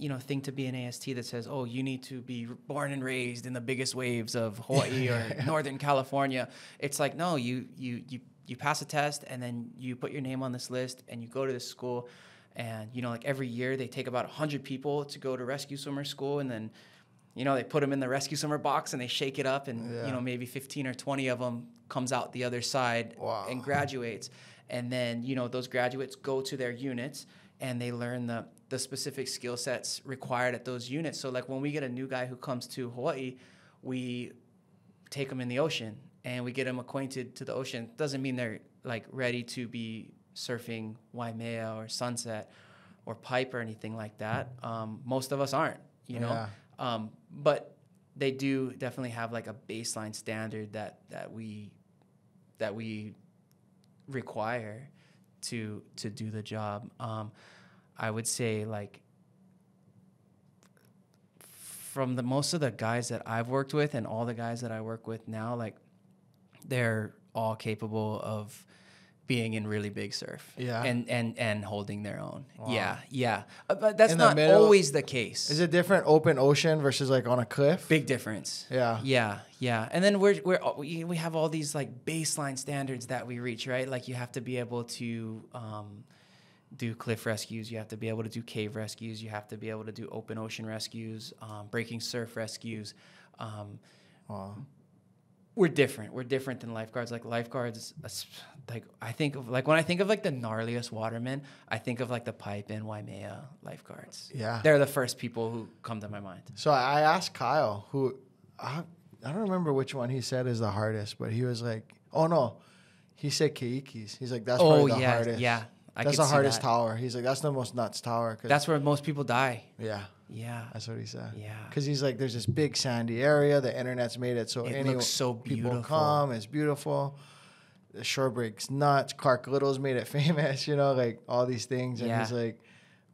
you know, thing to be an A S T that says, oh, you need to be born and raised in the biggest waves of Hawaii or Northern California. It's like, no, you, you, you, you pass a test and then you put your name on this list and you go to this school. And, you know, like every year they take about a hundred people to go to rescue swimmer school. And then, you know, they put them in the rescue swimmer box and they shake it up. And, yeah. you know, maybe fifteen or twenty of them comes out the other side wow. and graduates. And then, you know, those graduates go to their units and they learn the, the specific skill sets required at those units. So like when we get a new guy who comes to Hawaii, we take them in the ocean and we get them acquainted to the ocean. Doesn't mean they're like ready to be surfing Waimea or Sunset or Pipe or anything like that. Um, most of us aren't, you know, yeah. um, but they do definitely have like a baseline standard that, that we, that we require to, to do the job. Um, I would say, like, from the most of the guys that I've worked with and all the guys that I work with now, like, they're all capable of being in really big surf, yeah, and and and holding their own, wow. yeah, yeah. Uh, but that's in not the middle, always the case. Is it different open ocean versus like on a cliff? Big difference. Yeah, yeah, yeah. And then we're we're we have all these like baseline standards that we reach, right? Like you have to be able to. Um, do cliff rescues, you have to be able to do cave rescues, you have to be able to do open ocean rescues, um, breaking surf rescues. Um, wow. We're different. We're different than lifeguards. Like lifeguards, like I think of, like when I think of like the gnarliest watermen, I think of like the Pipe and Waimea lifeguards. Yeah. They're the first people who come to my mind. So I asked Kyle, who, I, I don't remember which one he said is the hardest, but he was like, oh no, He said Keikis. He's like, that's oh, probably the yeah, hardest. Yeah, I That's the hardest that. tower. He's like, that's the most nuts tower. Cause that's where most people die. Yeah. Yeah. That's what he said. Yeah. Because he's like, there's this big sandy area. The internet's made it so it any looks so beautiful. People come. It's beautiful. The shore breaks nuts. Clark Little's made it famous, you know, like all these things. And yeah. he's like,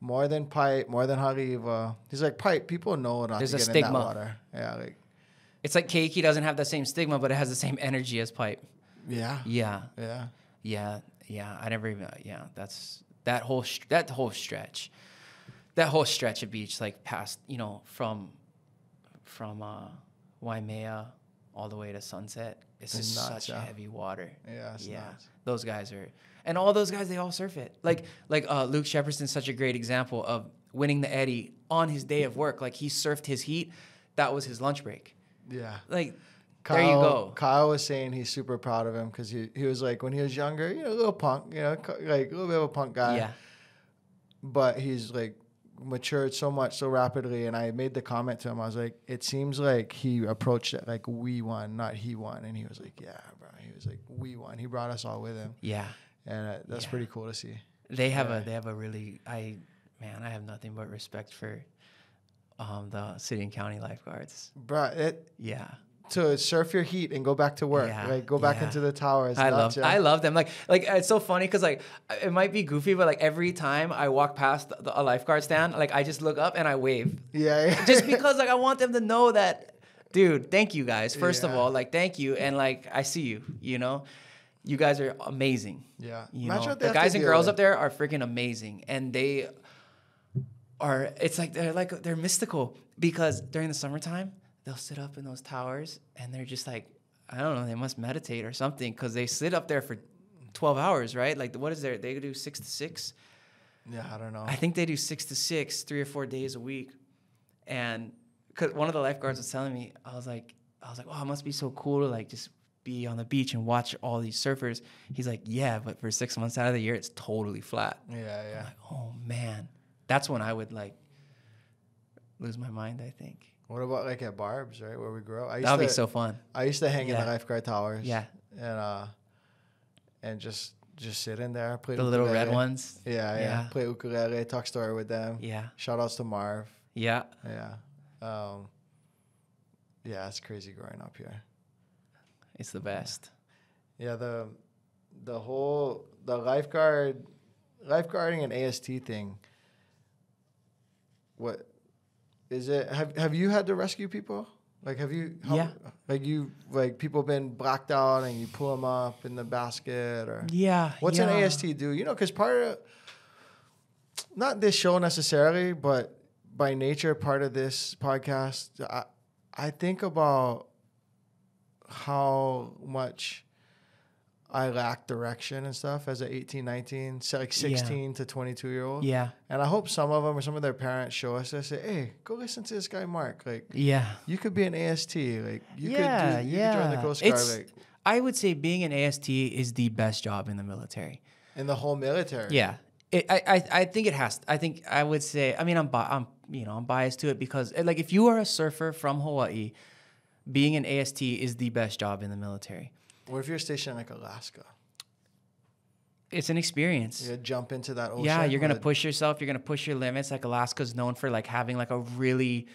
more than pipe, more than Haleiwa. He's like, pipe, people know not there's to get stigma. in that water. Yeah, like. It's like Keiki doesn't have that same stigma, but it has the same energy as pipe. Yeah. Yeah. Yeah. Yeah. Yeah. I never even, yeah, that's, that whole, that whole stretch, that whole stretch of beach, like past, you know, from, from uh, Waimea all the way to sunset. It's, it's just nuts, such yeah. heavy water. Yeah. It's yeah. Nuts. Those guys are, and all those guys, they all surf it. Like, like uh, Luke Shepperson's such a great example of winning the eddy on his day of work. Like he surfed his heat. That was his lunch break. Yeah. Like, Kyle, there you go. Kyle was saying he's super proud of him because he, he was like, when he was younger, you know, a little punk, you know, like a little bit of a punk guy. Yeah. But he's like matured so much so rapidly. And I made the comment to him. I was like, it seems like he approached it like we won, not he won. And he was like, yeah, bro. He was like, we won. He brought us all with him. Yeah. And uh, that's yeah. pretty cool to see. They have yeah. a, they have a really, I, man, I have nothing but respect for um, the city and county lifeguards. Bro, it. Yeah. To surf your heat and go back to work, yeah, like go back yeah. into the towers. I love, I love them. Like, like it's so funny because like it might be goofy, but like every time I walk past the, the, a lifeguard stand, like I just look up and I wave. Yeah, yeah. Just because like I want them to know that, dude. Thank you guys. First yeah. of all, like thank you, and like I see you. You know, you guys are amazing. Yeah. You Imagine know, what they the have guys to and deal girls with. Up there are freaking amazing, and they are. It's like they're like they're mystical because during the summertime. They'll sit up in those towers and they're just like, I don't know, they must meditate or something because they sit up there for twelve hours, right? Like, what is there? They do six to six? Yeah, I don't know. I think they do six to six, three or four days a week. And cause one of the lifeguards was telling me, I was like, I was like, oh, it must be so cool to like just be on the beach and watch all these surfers. He's like, yeah, but for six months out of the year, it's totally flat. Yeah, yeah. I'm like, oh, man. That's when I would like lose my mind, I think. What about like at Barbers, right, where we grew up? I used that would to, be so fun. I used to hang yeah. in the lifeguard towers. Yeah. And uh, and just just sit in there. Play the ukulele. Little red ones. Yeah, yeah, yeah. Play ukulele, talk story with them. Yeah. Shout outs to Marv. Yeah. Yeah. Um, yeah, it's crazy growing up here. It's the best. Yeah, the the whole, the lifeguard, lifeguarding and A S T thing, what... Is it have have you had to rescue people? Like have you helped, yeah. like you like people been blacked out and you pull them up in the basket or yeah. What's yeah. an A S T do? You know, because part of not this show necessarily, but by nature part of this podcast, I I think about how much I lack direction and stuff as an eighteen, nineteen, like sixteen yeah. to twenty-two year old. Yeah. And I hope some of them or some of their parents show us. They say, hey, go listen to this guy, Mark. Like, yeah, you could be an A S T. Like, you yeah, could do, you yeah. could join the Coast Guard. It's, like, I would say being an A S T is the best job in the military. In the whole military. Yeah. It, I, I I think it has. To, I think I would say. I mean, I'm I'm you know I'm biased to it because like if you are a surfer from Hawaii, being an A S T is the best job in the military. What if you're stationed in like Alaska? It's an experience. You're gonna jump into that ocean. Yeah, you're gonna push yourself. You're gonna push your limits. Like Alaska's known for like having like a really,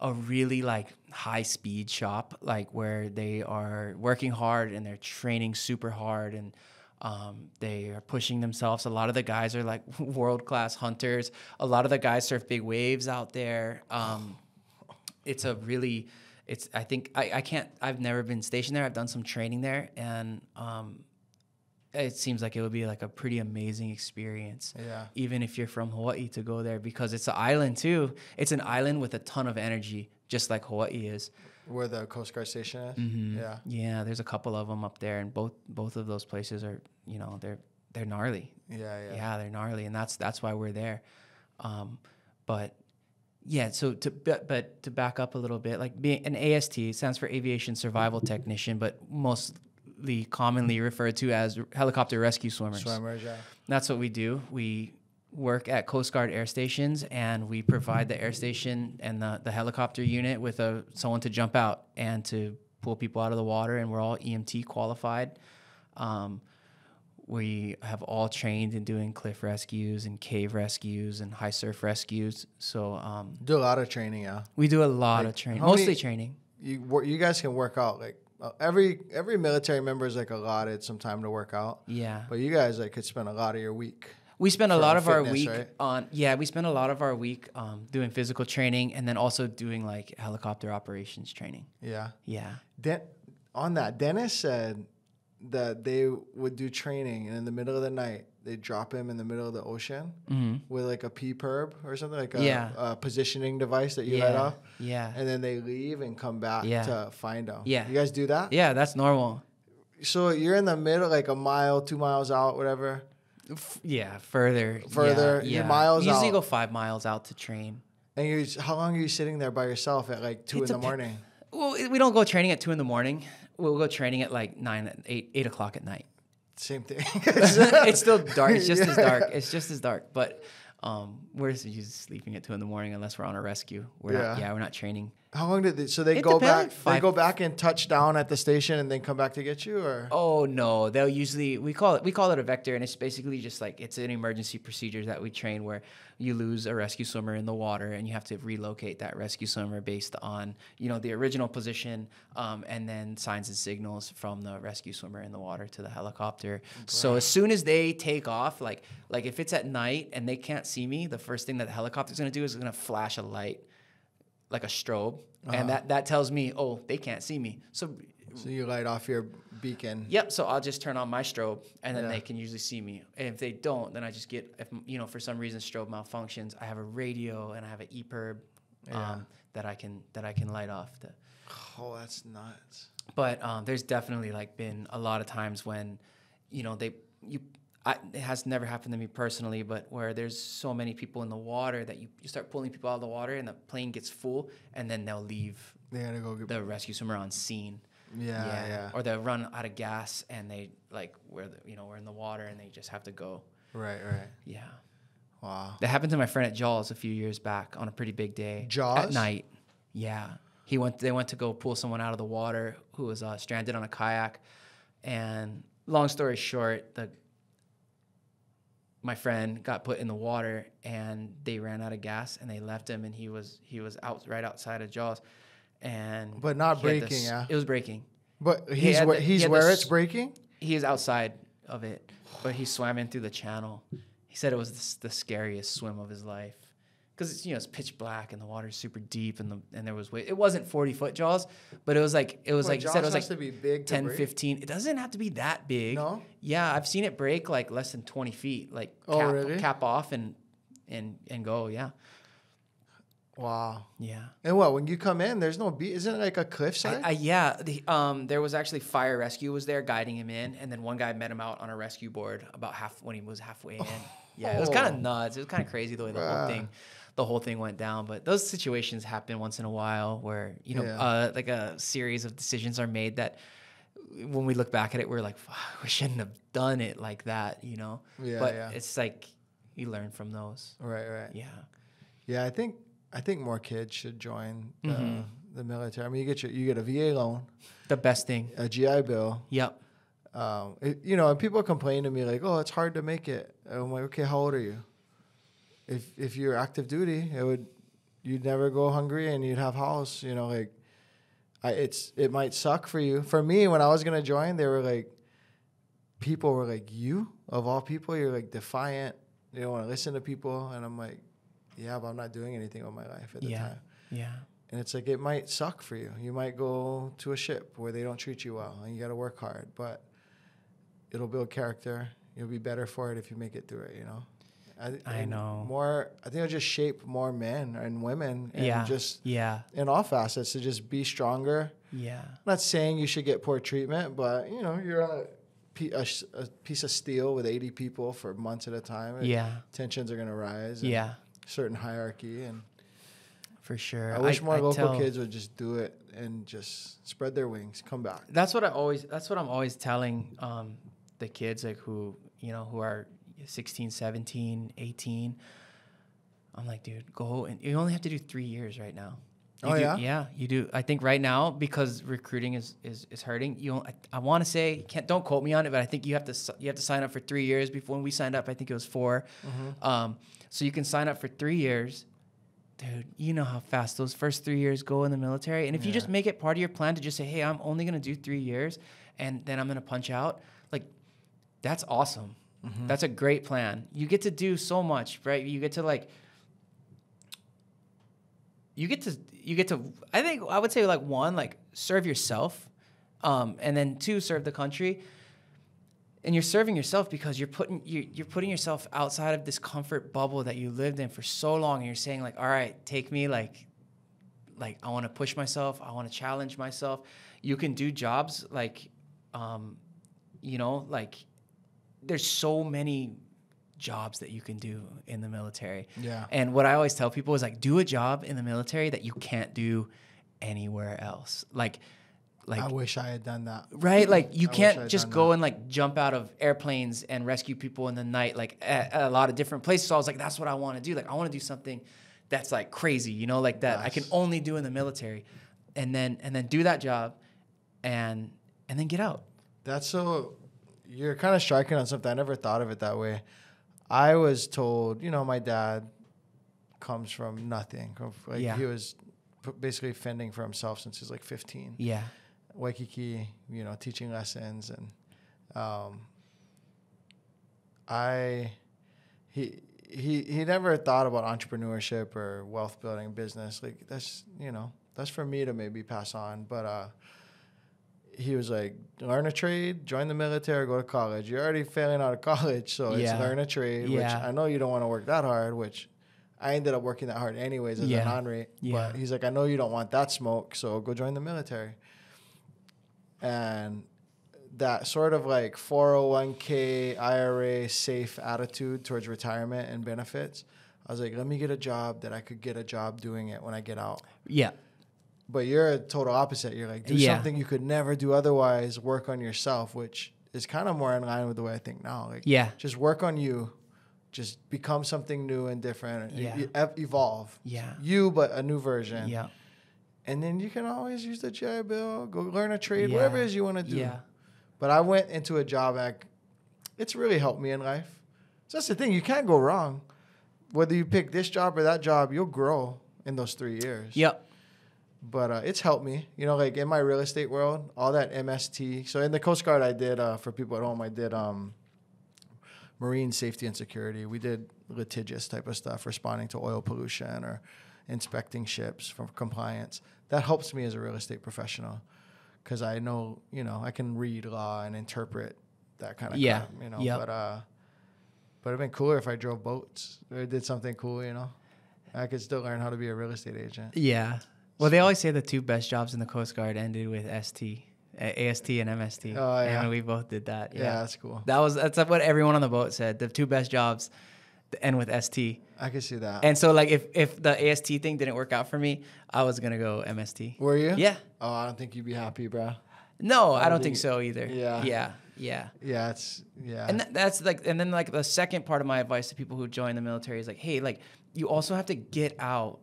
a really like high speed shop, like where they are working hard and they're training super hard and um, they are pushing themselves. A lot of the guys are like world class hunters. A lot of the guys surf big waves out there. Um, it's a really It's, I think, I, I can't, I've never been stationed there. I've done some training there, and um, it seems like it would be like a pretty amazing experience. Yeah. Even if you're from Hawaii to go there, because it's an island too. It's an island with a ton of energy, just like Hawaii is. Where the Coast Guard station is? Mm-hmm. Yeah. Yeah, there's a couple of them up there, and both both of those places are, you know, they're they're gnarly. Yeah, yeah. Yeah, they're gnarly, and that's that's why we're there. Um, but... Yeah, so to but to back up a little bit, like being an A S T stands for Aviation Survival Technician, but mostly commonly referred to as helicopter rescue swimmers. Swimmers, yeah. That's what we do. We work at Coast Guard air stations, and we provide the air station and the, the helicopter unit with a someone to jump out and to pull people out of the water, and we're all E M T qualified. Um, We have all trained in doing cliff rescues and cave rescues and high surf rescues. So um, do a lot of training, yeah. We do a lot like, of training, mostly many, training. You you guys can work out like every every military member is like allotted some time to work out. Yeah, but you guys like could spend a lot of your week. We spend a lot of fitness, our week right? on yeah. We spend a lot of our week um, doing physical training and then also doing like helicopter operations training. Yeah, yeah. De on that, Dennis said that they would do training, and in the middle of the night, they'd drop him in the middle of the ocean mm-hmm. with like a P-perb or something, like a, yeah. a positioning device that you yeah. let off. Yeah. And then they leave and come back yeah. to find him. Yeah. You guys do that? Yeah, that's normal. So you're in the middle, like a mile, two miles out, whatever. F yeah, further. Further. Yeah, yeah. miles you usually out. go five miles out to train. And you're, how long are you sitting there by yourself at like two it's in the morning? Well, we don't go training at two in the morning. We'll go training at like nine, eight, eight o'clock at night. Same thing. It's still dark. It's just yeah. as dark. It's just as dark. But um, we're just sleeping at two in the morning unless we're on a rescue. We're yeah. not. Yeah, we're not training. How long did they? So they it go back. Five, they go back and touch down at the station and then come back to get you, or? Oh no, they'll usually we call it we call it a vector, and it's basically just like it's an emergency procedure that we train where you lose a rescue swimmer in the water and you have to relocate that rescue swimmer based on you know the original position um, and then signs and signals from the rescue swimmer in the water to the helicopter. Right. So as soon as they take off, like like if it's at night and they can't see me, the first thing that the helicopter is going to do is going to flash a light. Like a strobe, uh-huh. and that, that tells me, oh, they can't see me. So, so you light off your beacon. Yep, so I'll just turn on my strobe, and then yeah. they can usually see me. And if they don't, then I just get, if you know, for some reason, strobe malfunctions, I have a radio, and I have an E-perb yeah. um, that, I can, that I can light off. To. Oh, that's nuts. But um, there's definitely, like, been a lot of times when, you know, they... you. I, it has never happened to me personally, but where there's so many people in the water that you, you start pulling people out of the water and the plane gets full and then they'll leave they gotta go get the rescue swimmer on scene. Yeah, yeah, yeah. Or they'll run out of gas and they like, we're, the, you know, we're in the water and they just have to go. Right, right. Yeah. Wow. That happened to my friend at Jaws a few years back on a pretty big day. Jaws? At night. Yeah. He went, they went to go pull someone out of the water who was uh, stranded on a kayak. And long story short, the my friend got put in the water and they ran out of gas and they left him and he was he was out right outside of Jaws, and but not breaking. This, yeah, it was breaking. But he's he where, the, he's he where this, it's breaking. He is outside of it, but he swam in through the channel. He said it was this, the scariest swim of his life because it's you know it's pitch black and the water's super deep and the and there was way it wasn't forty foot Jaws, but it was like it was well, like Jaws he said it was has like to be big to ten, fifteen. It doesn't have to be that big. No. Yeah, I've seen it break like less than twenty feet, like oh, cap, really? cap off and and and go, yeah. Wow. Yeah. And what, when you come in, there's no beach, isn't it like a cliffside? I, I, yeah. The, um, there was actually fire rescue was there guiding him in, and then one guy met him out on a rescue board about half when he was halfway in. Oh. Yeah, it was kind of nuts. It was kind of crazy the way the yeah. whole thing, the whole thing went down. But those situations happen once in a while where you know, yeah. uh, like a series of decisions are made that when we look back at it, we're like, fuck, we shouldn't have done it like that, you know. Yeah, but yeah. it's like you learn from those. Right. Right. Yeah. Yeah. I think. I think more kids should join the, mm-hmm. the military. I mean, you get your, you get a V A loan. The best thing. A G I Bill. Yep. Um, it, you know, and people complain to me like, oh, it's hard to make it. And I'm like, okay, how old are you? If if you're active duty, it would, you'd never go hungry and you'd have house, you know, like, I, it's, it might suck for you. For me, when I was going to join, they were like, people were like, you, of all people, you're like defiant. You don't want to listen to people. And I'm like, yeah, but I'm not doing anything with my life at the yeah, time. Yeah. And it's like, it might suck for you. You might go to a ship where they don't treat you well and you got to work hard, but it'll build character. You'll be better for it if you make it through it, you know? I, I know. More, I think it'll just shape more men and women and yeah, just yeah. in all facets to just be stronger. Yeah. I'm not saying you should get poor treatment, but, you know, you're a, a, a piece of steel with eighty people for months at a time. Yeah. Tensions are going to rise. Yeah. Certain hierarchy and for sure. I wish I, more I local tell, kids would just do it and just spread their wings, come back. That's what I always. That's what I'm always telling um, the kids like who you know who are sixteen, seventeen, eighteen. I'm like, dude, go and you only have to do three years right now. You oh do, yeah, yeah, you do. I think right now because recruiting is is, is hurting. You, I, I want to say, can't don't quote me on it, but I think you have to you have to sign up for three years. Before when we signed up, I think it was four. Mm-hmm. Um, so you can sign up for three years, dude. You know how fast those first three years go in the military, and if yeah. you just make it part of your plan to just say, hey, I'm only gonna do three years, and then I'm gonna punch out. Like, that's awesome. Mm-hmm. That's a great plan. You get to do so much, right? You get to like. You get to, you get to, I think I would say like one, like serve yourself, um, and then two, serve the country. And you're serving yourself because you're putting, you're, you're putting yourself outside of this comfort bubble that you lived in for so long. And you're saying like, all right, take me, like, like I want to push myself. I want to challenge myself. You can do jobs like, um, you know, like there's so many jobs that you can do in the military. Yeah. And what I always tell people is like, do a job in the military that you can't do anywhere else. Like, like I wish I had done that. Right? Like you I can't just go that. and like jump out of airplanes and rescue people in the night, like at, at a lot of different places. So I was like, that's what I want to do. Like I want to do something that's like crazy, you know, like that nice. I can only do in the military, and then, and then do that job and, and then get out. That's so you're kind of striking on something. I never thought of it that way. I was told, you know, my dad comes from nothing. Like yeah. He was basically fending for himself since he was like fifteen. Yeah. Waikiki, you know, teaching lessons. And um, I, he, he, he never thought about entrepreneurship or wealth building business. Like that's, you know, that's for me to maybe pass on. But, uh, he was like, learn a trade, join the military, go to college. You're already failing out of college, so yeah. it's learn a trade, yeah. which I know you don't want to work that hard, which I ended up working that hard anyways as yeah. an on-rate. Yeah. But he's like, I know you don't want that smoke, so go join the military. And that sort of like four oh one K, I R A, safe attitude towards retirement and benefits, I was like, let me get a job that I could get a job doing it when I get out. Yeah. But you're a total opposite. You're like, do yeah. something you could never do otherwise, work on yourself, which is kind of more in line with the way I think now. Like, yeah. just work on you. Just become something new and different. Yeah. E- evolve. Yeah. You, but a new version. Yeah. And then you can always use the G I Bill, go learn a trade, yeah. whatever it is you want to do. Yeah. But I went into a job, like, it's really helped me in life. So that's the thing. You can't go wrong. Whether you pick this job or that job, you'll grow in those three years. Yep. But uh, it's helped me, you know, like in my real estate world, all that M S T. So in the Coast Guard, I did, uh, for people at home, I did um, marine safety and security. We did litigious type of stuff, responding to oil pollution or inspecting ships for compliance. That helps me as a real estate professional because I know, you know, I can read law and interpret that kind of yeah. crap, you know. Yep. But, uh, but it would have been cooler if I drove boats or did something cool, you know. I could still learn how to be a real estate agent. Yeah. Well, they always say the two best jobs in the Coast Guard ended with S T, A S T and M S T. Oh, yeah. And we both did that. Yeah, yeah, that's cool. That was that's what everyone on the boat said. The two best jobs end with S T. I could see that. And so, like, if, if the A S T thing didn't work out for me, I was going to go M S T. Were you? Yeah. Oh, I don't think you'd be happy, bro. No, I don't, I don't think so either. Yeah. Yeah. Yeah. Yeah, it's, yeah. And th- that's, like, and then, like, the second part of my advice to people who join the military is, like, hey, like, you also have to get out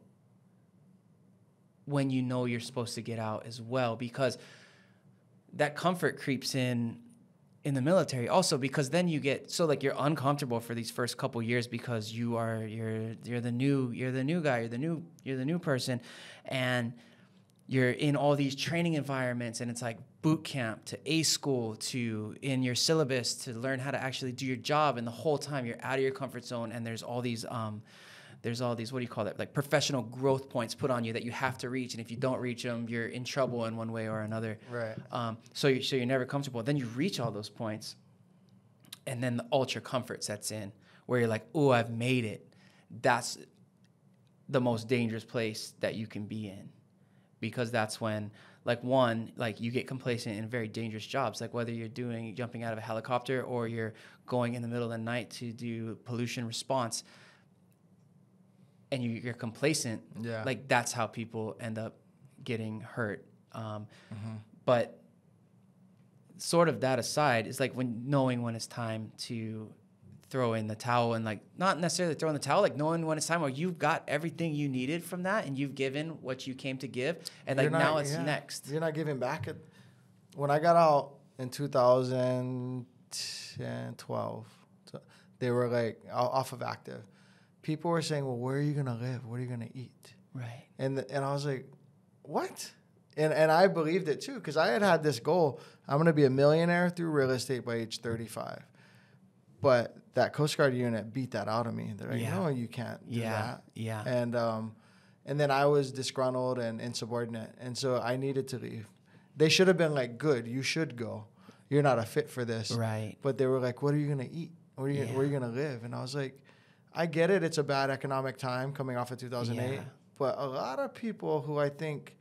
when you know you're supposed to get out as well, because that comfort creeps in in the military also, because then you get so like you're uncomfortable for these first couple years because you are you're you're the new you're the new guy you're the new you're the new person, and you're in all these training environments, and it's like boot camp to A school to in your syllabus to learn how to actually do your job, and the whole time you're out of your comfort zone, and there's all these um There's all these, what do you call that, like professional growth points put on you that you have to reach, and if you don't reach them, you're in trouble in one way or another. Right. Um, so, you're, so you're never comfortable. Then you reach all those points, and then the ultra comfort sets in, where you're like, oh, I've made it. That's the most dangerous place that you can be in, because that's when, like one, like you get complacent in very dangerous jobs, like whether you're doing jumping out of a helicopter or you're going in the middle of the night to do pollution response, and you, you're complacent, yeah. like that's how people end up getting hurt. Um, mm-hmm. But sort of that aside, it's like when knowing when it's time to throw in the towel, and like not necessarily throw in the towel, like knowing when it's time, or you've got everything you needed from that and you've given what you came to give, and like not, now it's yeah, next. You're not giving back. At, when I got out in two thousand twelve, they were like off of active. People were saying, well, where are you going to live? What are you going to eat? Right. And the, and I was like, what? And and I believed it too, because I had had this goal. I'm going to be a millionaire through real estate by age thirty-five. But that Coast Guard unit beat that out of me. They're like, yeah. no, you can't do yeah. that. Yeah. And um, and then I was disgruntled and insubordinate. And so I needed to leave. They should have been like, good, you should go. You're not a fit for this. Right. But they were like, what are you going to eat? Where are you, yeah. where are you going to live? And I was like, I get it. It's a bad economic time coming off of two thousand eight. Yeah. But a lot of people who I think,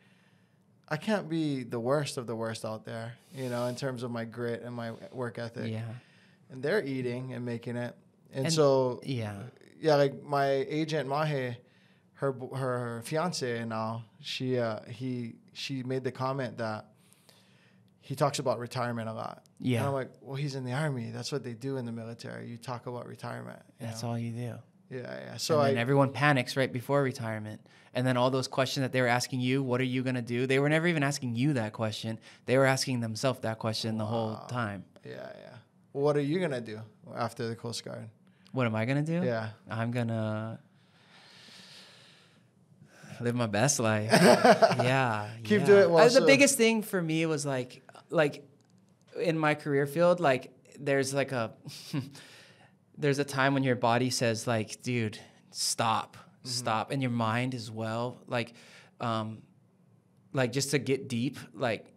I can't be the worst of the worst out there, you know, in terms of my grit and my work ethic. Yeah. And they're eating and making it. And, and so, yeah. Yeah, like my agent, Mahe, her her fiancé now, she, uh, he, she made the comment that he talks about retirement a lot. Yeah. And I'm like, well, he's in the Army. That's what they do in the military. You talk about retirement. That's know? all you do. Yeah, yeah. So and then I, everyone panics right before retirement. And then all those questions that they were asking you, what are you going to do? They were never even asking you that question. They were asking themselves that question wow. the whole time. Yeah, yeah. What are you going to do after the Coast Guard? What am I going to do? Yeah. I'm going to live my best life. yeah. Keep yeah. doing it. Well, uh, so the biggest thing for me was like, like in my career field, like there's like a... There's a time when your body says, like, dude, stop, mm-hmm. stop. And your mind as well. Like, um, like just to get deep, like,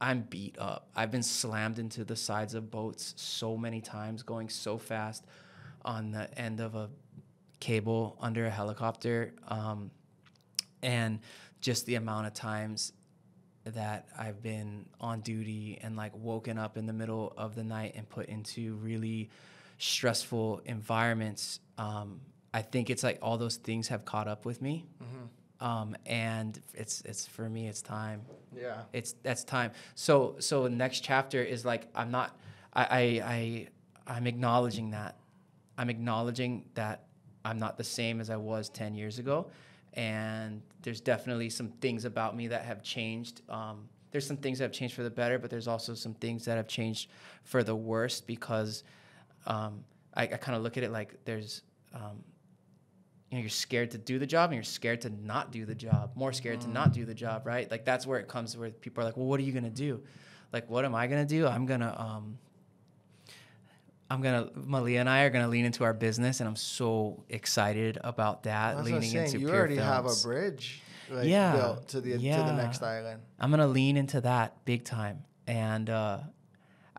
I'm beat up. I've been slammed into the sides of boats so many times, going so fast on the end of a cable under a helicopter. Um, and just the amount of times that I've been on duty and, like, woken up in the middle of the night and put into really stressful environments. um I think it's like all those things have caught up with me. Mm-hmm. um and it's it's for me it's time. Yeah, it's that's time. So so the next chapter is like I'm not I I, I I'm acknowledging that I'm acknowledging that I'm not the same as I was ten years ago, and there's definitely some things about me that have changed. um there's some things that have changed for the better, but there's also some things that have changed for the worst, because Um, I, I kind of look at it like there's, um, you know, you're scared to do the job and you're scared to not do the job, more scared mm. to not do the job, right? Like that's where it comes where people are like, well, what are you going to do? Like, what am I going to do? I'm going to, um, I'm going to, Malia and I are going to lean into our business, and I'm so excited about that. That's leaning saying, into you already films. Have a bridge like, yeah. built to the, yeah. to the next island. I'm going to lean into that big time. And, uh,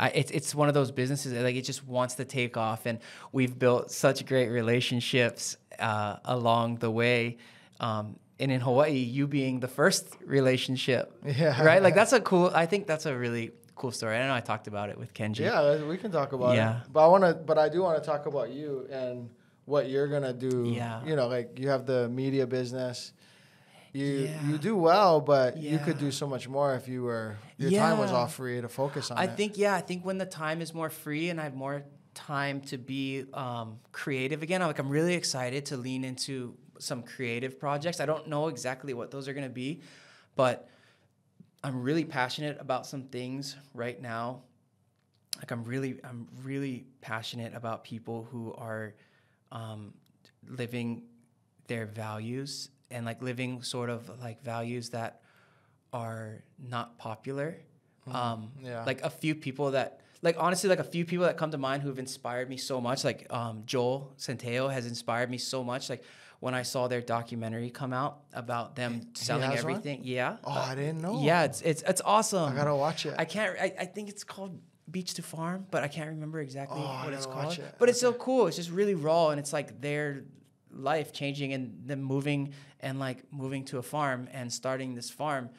I, it's it's one of those businesses that, like, it just wants to take off, and we've built such great relationships uh, along the way, um, and in Hawaii, you being the first relationship, yeah, right? Like that's a cool. I think that's a really cool story. I know I talked about it with Kenji. Yeah, we can talk about yeah. it. But I want to, but I do want to talk about you and what you're gonna do. Yeah, you know, like you have the media business. You yeah. you do well, but yeah. you could do so much more if you were your yeah. time was all free to focus on. I it. think yeah, I think when the time is more free and I have more time to be um, creative again, I'm like I'm really excited to lean into some creative projects. I don't know exactly what those are going to be, but I'm really passionate about some things right now. Like I'm really I'm really passionate about people who are um, living their values. And like living sort of like values that are not popular. Mm-hmm. um, yeah. Like a few people that, like honestly, like a few people that come to mind who've inspired me so much. Like um, Joel Centeo has inspired me so much. Like when I saw their documentary come out about them he selling everything. One? Yeah. Oh, uh, I didn't know. Yeah, it's it's it's awesome. I gotta watch it. I can't. I, I think it's called Beach to Farm, but I can't remember exactly oh, what it's called. It. But okay. It's so cool. It's just really raw, and it's like their life changing and then moving and like moving to a farm and starting this farm.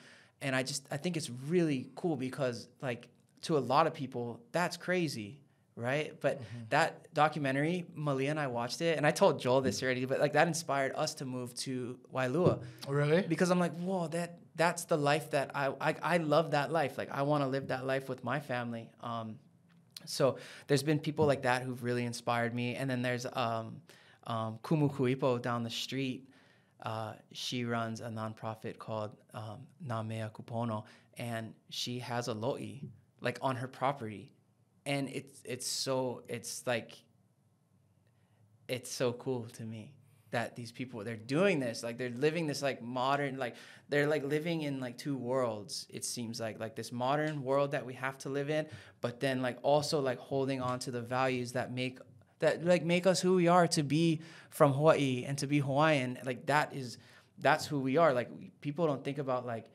And I just I think it's really cool, because like to a lot of people that's crazy, right? But mm-hmm. that documentary, Malia and I watched it, and I told Joel this already, but like that inspired us to move to Wailua. Really? Because I'm like, whoa, that that's the life that I I, I love that life. Like I want to live that life with my family. Um So there's been people like that who've really inspired me. And then there's um, um, Kumu Kuipo down the street. Uh, she runs a nonprofit called um, Na Mea Kupono, and she has a lo'i like on her property, and it's it's so it's like it's so cool to me that these people, they're doing this, like they're living this like modern, like they're like living in like two worlds, it seems like, like this modern world that we have to live in, but then like also like holding on to the values that make that like make us who we are, to be from Hawaii and to be Hawaiian. Like that is, that's who we are. Like people don't think about like,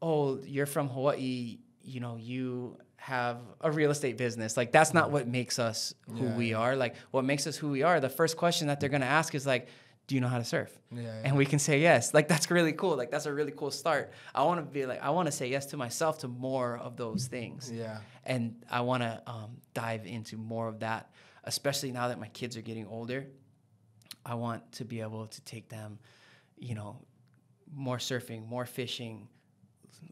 oh, you're from Hawaii, you know, you have a real estate business. Like that's not what makes us who yeah, we yeah. are. Like what makes us who we are, the first question that they're gonna ask is like, do you know how to surf? Yeah, yeah. And we can say yes. Like that's really cool. Like that's a really cool start. I wanna be like, I wanna say yes to myself to more of those things. Yeah. And I wanna um, dive into more of that, especially now that my kids are getting older. I want to be able to take them, you know, more surfing, more fishing,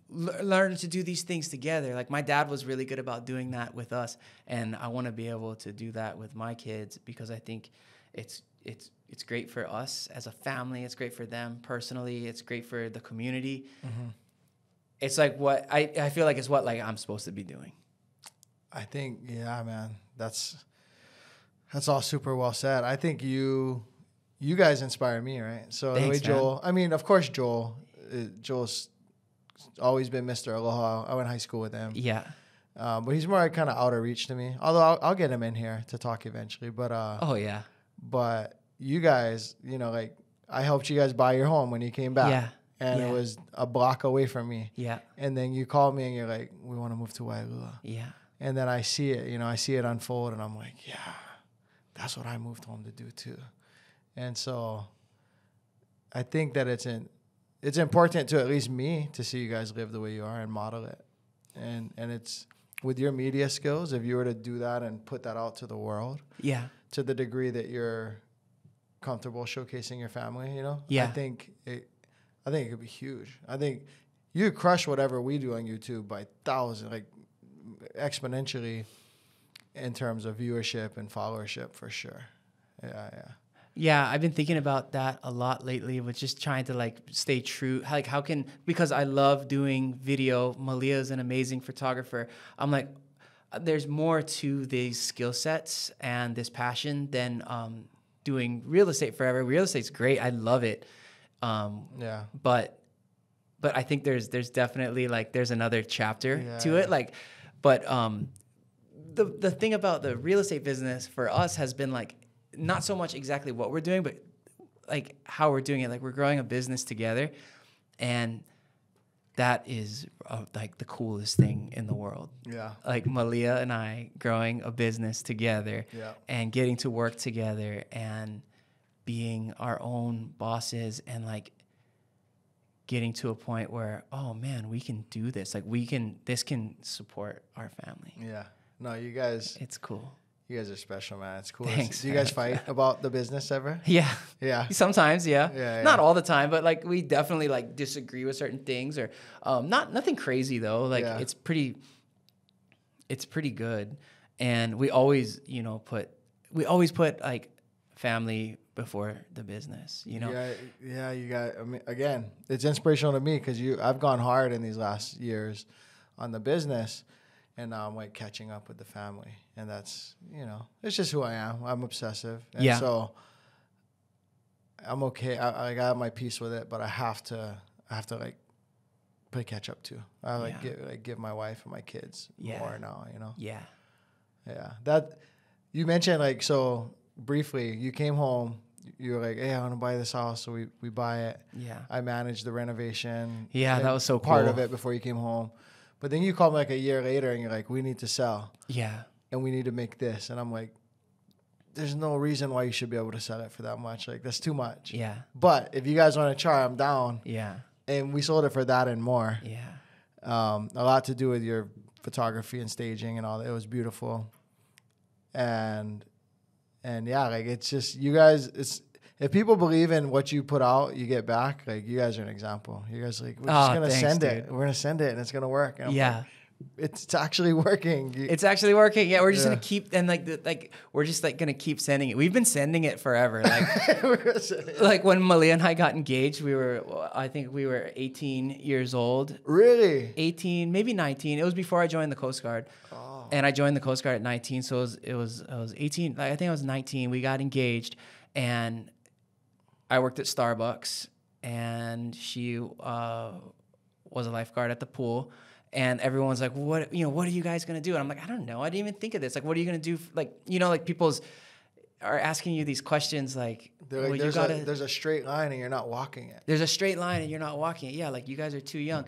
le- learn to do these things together. Like my dad was really good about doing that with us. And I wanna be able to do that with my kids, because I think it's, it's, It's great for us as a family. It's great for them personally. It's great for the community. Mm-hmm. It's like what I, I feel like it's what like I'm supposed to be doing. I think, yeah, man, that's that's all super well said. I think you you guys inspire me, right? So Thanks, the way Joel, man. I mean, of course, Joel, uh, Joel's always been Mister Aloha. I went to high school with him. Yeah. Um, but he's more kind of out of reach to me. Although I'll, I'll get him in here to talk eventually. But uh, oh yeah, but. You guys, you know, like I helped you guys buy your home when you came back, yeah, and yeah. it was a block away from me. Yeah, and then you called me and you're like, "We want to move to Wailua." Yeah, and then I see it, you know, I see it unfold, and I'm like, "Yeah, that's what I moved home to do too." And so, I think that it's in, it's important to at least me to see you guys live the way you are and model it, and and it's with your media skills. If you were to do that and put that out to the world, yeah, to the degree that you're comfortable showcasing your family, you know? Yeah. I think it I think it could be huge. I think you crush whatever we do on YouTube by thousands, like exponentially in terms of viewership and followership for sure. Yeah, yeah. Yeah, I've been thinking about that a lot lately, with just trying to like stay true. Like how can, because I love doing video, Malia's an amazing photographer. I'm like, there's more to these skill sets and this passion than um doing real estate forever. Real estate's great. I love it. Um, yeah. But, but I think there's there's definitely like there's another chapter yeah, to it. Yeah. Like, but um, the the thing about the real estate business for us has been like not so much exactly what we're doing, but like how we're doing it. Like we're growing a business together, and that is uh, like the coolest thing in the world. Yeah. Like Malia and I growing a business together, yeah, and getting to work together and being our own bosses, and like getting to a point where, oh man, we can do this. Like we can, this can support our family. Yeah. No, you guys. It's cool. You guys are special, man. It's cool. Thanks. Do you guys fight about the business ever? Yeah. Yeah. Sometimes, yeah. Yeah, yeah. Not all the time, but like we definitely like disagree with certain things, or um, not nothing crazy though. Like yeah, it's pretty, it's pretty good, and we always, you know, put we always put like family before the business, you know. Yeah, yeah. You got. I mean, again, it's inspirational to me because you. I've gone hard in these last years on the business. And now I'm like catching up with the family, and that's, you know, it's just who I am. I'm obsessive, and yeah, so I'm okay. I, I got my peace with it, but I have to, I have to like play catch up too. I like, yeah, give, like give my wife and my kids yeah, more now, you know. Yeah, yeah. That you mentioned like so briefly. You came home. You were like, hey, I want to buy this house, so we we buy it. Yeah. I managed the renovation. Yeah, that was so cool. Part of it before you came home. But then you call me like a year later and you're like, we need to sell. Yeah. And we need to make this. And I'm like, there's no reason why you should be able to sell it for that much. Like, that's too much. Yeah. But if you guys want to try, I'm down. Yeah. And we sold it for that and more. Yeah. Um, a lot to do with your photography and staging and all that. It was beautiful. And, and yeah, like, it's just, you guys, it's, if people believe in what you put out, you get back. Like, you guys are an example. You guys are like, we're just oh, going to send dude. it. We're going to send it, and it's going to work. And I'm yeah, like, It's, it's actually working. It's actually working. Yeah, we're just yeah. gonna keep and like the, like we're just like gonna keep sending it. We've been sending it forever. Like it. Like when Malia and I got engaged, we were I think we were eighteen years old. Really? eighteen, maybe nineteen. It was before I joined the Coast Guard. Oh. And I joined the Coast Guard at nineteen, so it was it was I was eighteen. Like, I think I was nineteen. We got engaged, and I worked at Starbucks, and she uh, was a lifeguard at the pool. And everyone's like, what, you know, what are you guys going to do? And I'm like, I don't know. I didn't even think of this. Like, what are you going to do? Like, you know, like people's are asking you these questions. Like, like well, there's, you gotta, a, there's a straight line and you're not walking it. There's a straight line and you're not walking it. Yeah. Like you guys are too young.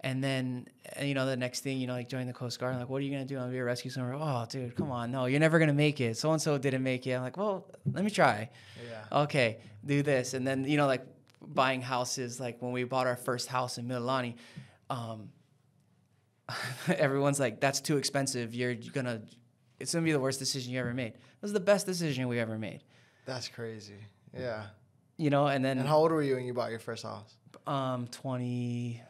And then, and, you know, the next thing, you know, like join the Coast Guard. I'm like, what are you going to do? I'm going to be a rescue swimmer. Oh, dude, come on. No, you're never going to make it. So-and-so didn't make it. I'm like, well, let me try. Yeah. Okay. Do this. And then, you know, like buying houses, like when we bought our first house in Mililani, um, everyone's like, that's too expensive. You're gonna, it's gonna be the worst decision you ever made. It was the best decision we ever made. That's crazy. Yeah. You know, and then. And how old were you when you bought your first house? Um, twenty,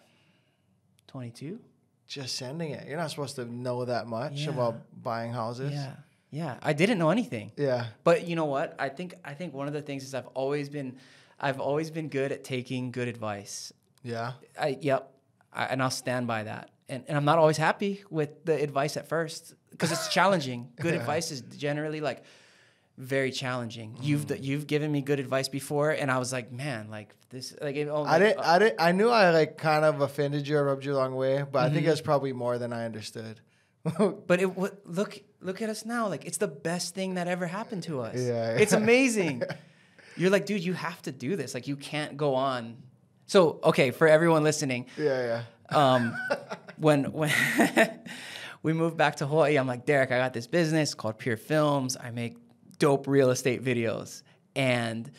twenty-two. Just sending it. You're not supposed to know that much yeah. about buying houses. Yeah. Yeah. I didn't know anything. Yeah. But you know what? I think I think one of the things is I've always been, I've always been good at taking good advice. Yeah. I yep. I, and I'll stand by that. And, and I'm not always happy with the advice at first because it's challenging. Good yeah. advice is generally like very challenging. Mm. You've you've given me good advice before, and I was like, man, like this. Like it, oh, I like, didn't, uh, I didn't, I knew I like kind of offended you or rubbed you the wrong way, but mm-hmm. I think it was probably more than I understood. But it look look at us now, like it's the best thing that ever happened to us. Yeah, it's amazing. You're like, dude, you have to do this. Like you can't go on. So okay, for everyone listening. Yeah, yeah. Um, When when we moved back to Hawaii, I'm like, Derek, I got this business called Peer Films. I make dope real estate videos. And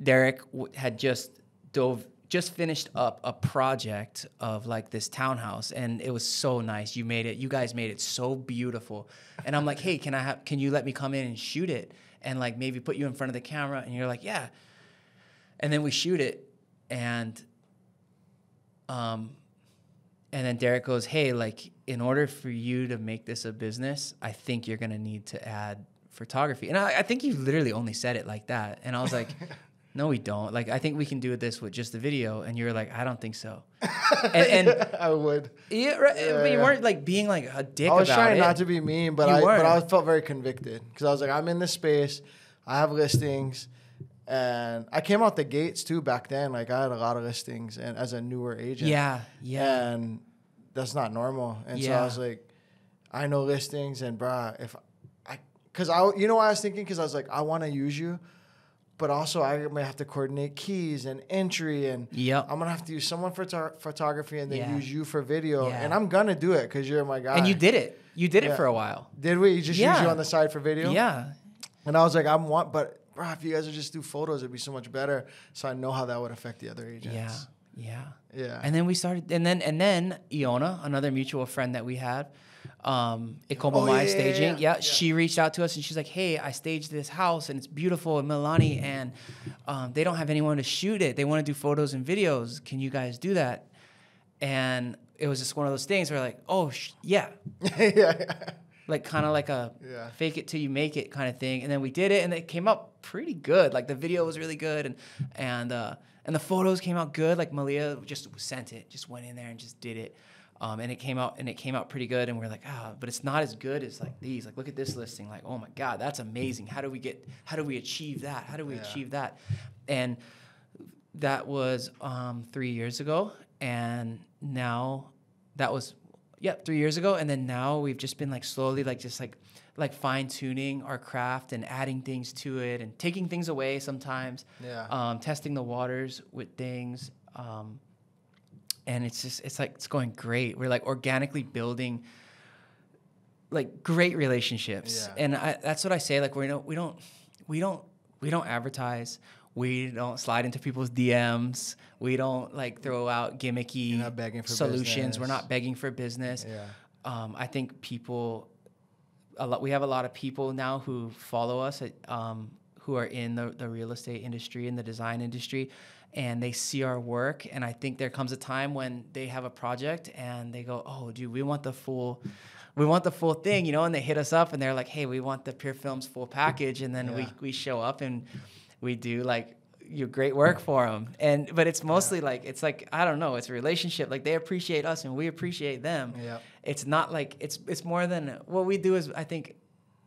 Derek w had just dove, just finished up a project of like this townhouse, and it was so nice. You made it, you guys made it so beautiful. And I'm like, hey, can I have? Can you let me come in and shoot it, and like maybe put you in front of the camera? And you're like, yeah. And then we shoot it, and um. And then Derek goes, hey, like, in order for you to make this a business, I think you're going to need to add photography. And I, I think you literally only said it like that. And I was like, no, we don't. Like, I think we can do this with just the video. And you were like, I don't think so. And, and I would. Yeah, right, yeah, but you yeah. weren't, like, being, like, a dick about it. I was trying it. not to be mean, but I, but I felt very convicted. Because I was like, I'm in this space. I have listings. And I came out the gates too back then. Like I had a lot of listings, and as a newer agent, yeah, yeah, and that's not normal. And yeah. so I was like, I know listings, and bruh, if I, cause I, you know, what I was thinking, cause I was like, I want to use you, but also I may have to coordinate keys and entry, and yep. I'm gonna have to use someone for photography, and then yeah. use you for video, yeah. and I'm gonna do it, cause you're my guy. And you did it. You did yeah. it for a while. Did we? You just yeah. use you on the side for video. Yeah. And I was like, I'm one, but. Bro, if you guys would just do photos, it'd be so much better. So I know how that would affect the other agents. Yeah, yeah, yeah. And then we started, and then and then Iona, another mutual friend that we had, um, Ikoma oh, Mai yeah, staging. Yeah, yeah. Yeah, yeah, she reached out to us and she's like, "Hey, I staged this house and it's beautiful in Mililani, and um, they don't have anyone to shoot it. They want to do photos and videos. Can you guys do that?" And it was just one of those things where like, "Oh, sh yeah." yeah, yeah. Like kind of like a yeah. fake it till you make it kind of thing, and then we did it, and it came out pretty good. Like the video was really good, and and uh, and the photos came out good. Like Malia just sent it, just went in there and just did it, um, and it came out and it came out pretty good. And we're like, ah, but it's not as good as like these. Like look at this listing. Like oh my god, that's amazing. How do we get? How do we achieve that? How do we yeah. achieve that? And that was um, three years ago, and now that was. Yeah, three years ago, and then now we've just been like slowly, like just like, like fine tuning our craft and adding things to it and taking things away sometimes. Yeah. Um, testing the waters with things, um, and it's just it's like it's going great. We're like organically building like great relationships, yeah. and I, that's what I say. Like we don't we don't we don't we don't advertise. We don't slide into people's D Ms. We don't like throw out gimmicky solutions. Business. We're not begging for business. Yeah. Um, I think people, a lot. We have a lot of people now who follow us, at, um, who are in the, the real estate industry and the design industry, and they see our work. And I think there comes a time when they have a project and they go, oh, dude, we want the full, we want the full thing, you know, and they hit us up and they're like, hey, we want the Peer Films full package. And then yeah. we, we show up and we do like your great work for them. And, but it's mostly yeah. like, it's like, I don't know, it's a relationship. Like they appreciate us and we appreciate them. Yeah. It's not like, it's, it's more than, what we do is, I think,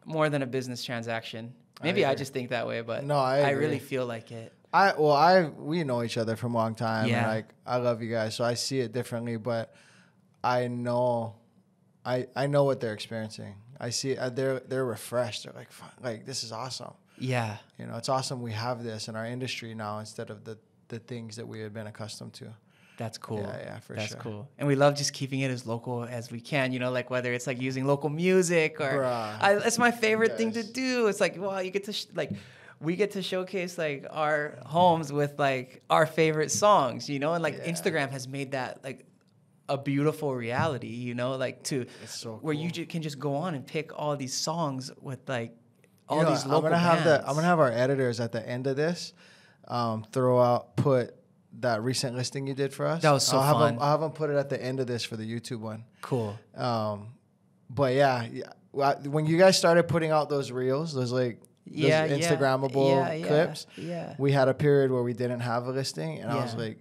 more than a business transaction. Maybe I, I just think that way, but no, I, I really feel like it. I well, I we know each other from a long time. Yeah. And like I love you guys, so I see it differently, but I know, I I know what they're experiencing. I see it, they're they're refreshed. They're like, like this is awesome. Yeah, you know, it's awesome. We have this in our industry now instead of the the things that we had been accustomed to. That's cool. Yeah, yeah, for sure. That's cool. And we love just keeping it as local as we can, you know, like whether it's like using local music or I, that's my favorite yes. thing to do. It's like, wow, you get to sh like, we get to showcase like our homes with like our favorite songs, you know, and like yeah. Instagram has made that like a beautiful reality, you know, like to so cool. where you ju can just go on and pick all these songs with like all you know, these local I'm gonna bands. Have the, I'm going to have our editors at the end of this um, throw out, put, that recent listing you did for us. That was so I'll fun. Have them, I'll have them put it at the end of this for the YouTube one. Cool. Um, but yeah, yeah, when you guys started putting out those reels, those like those yeah, Instagrammable yeah, yeah, clips, yeah. we had a period where we didn't have a listing, and yeah. I was like,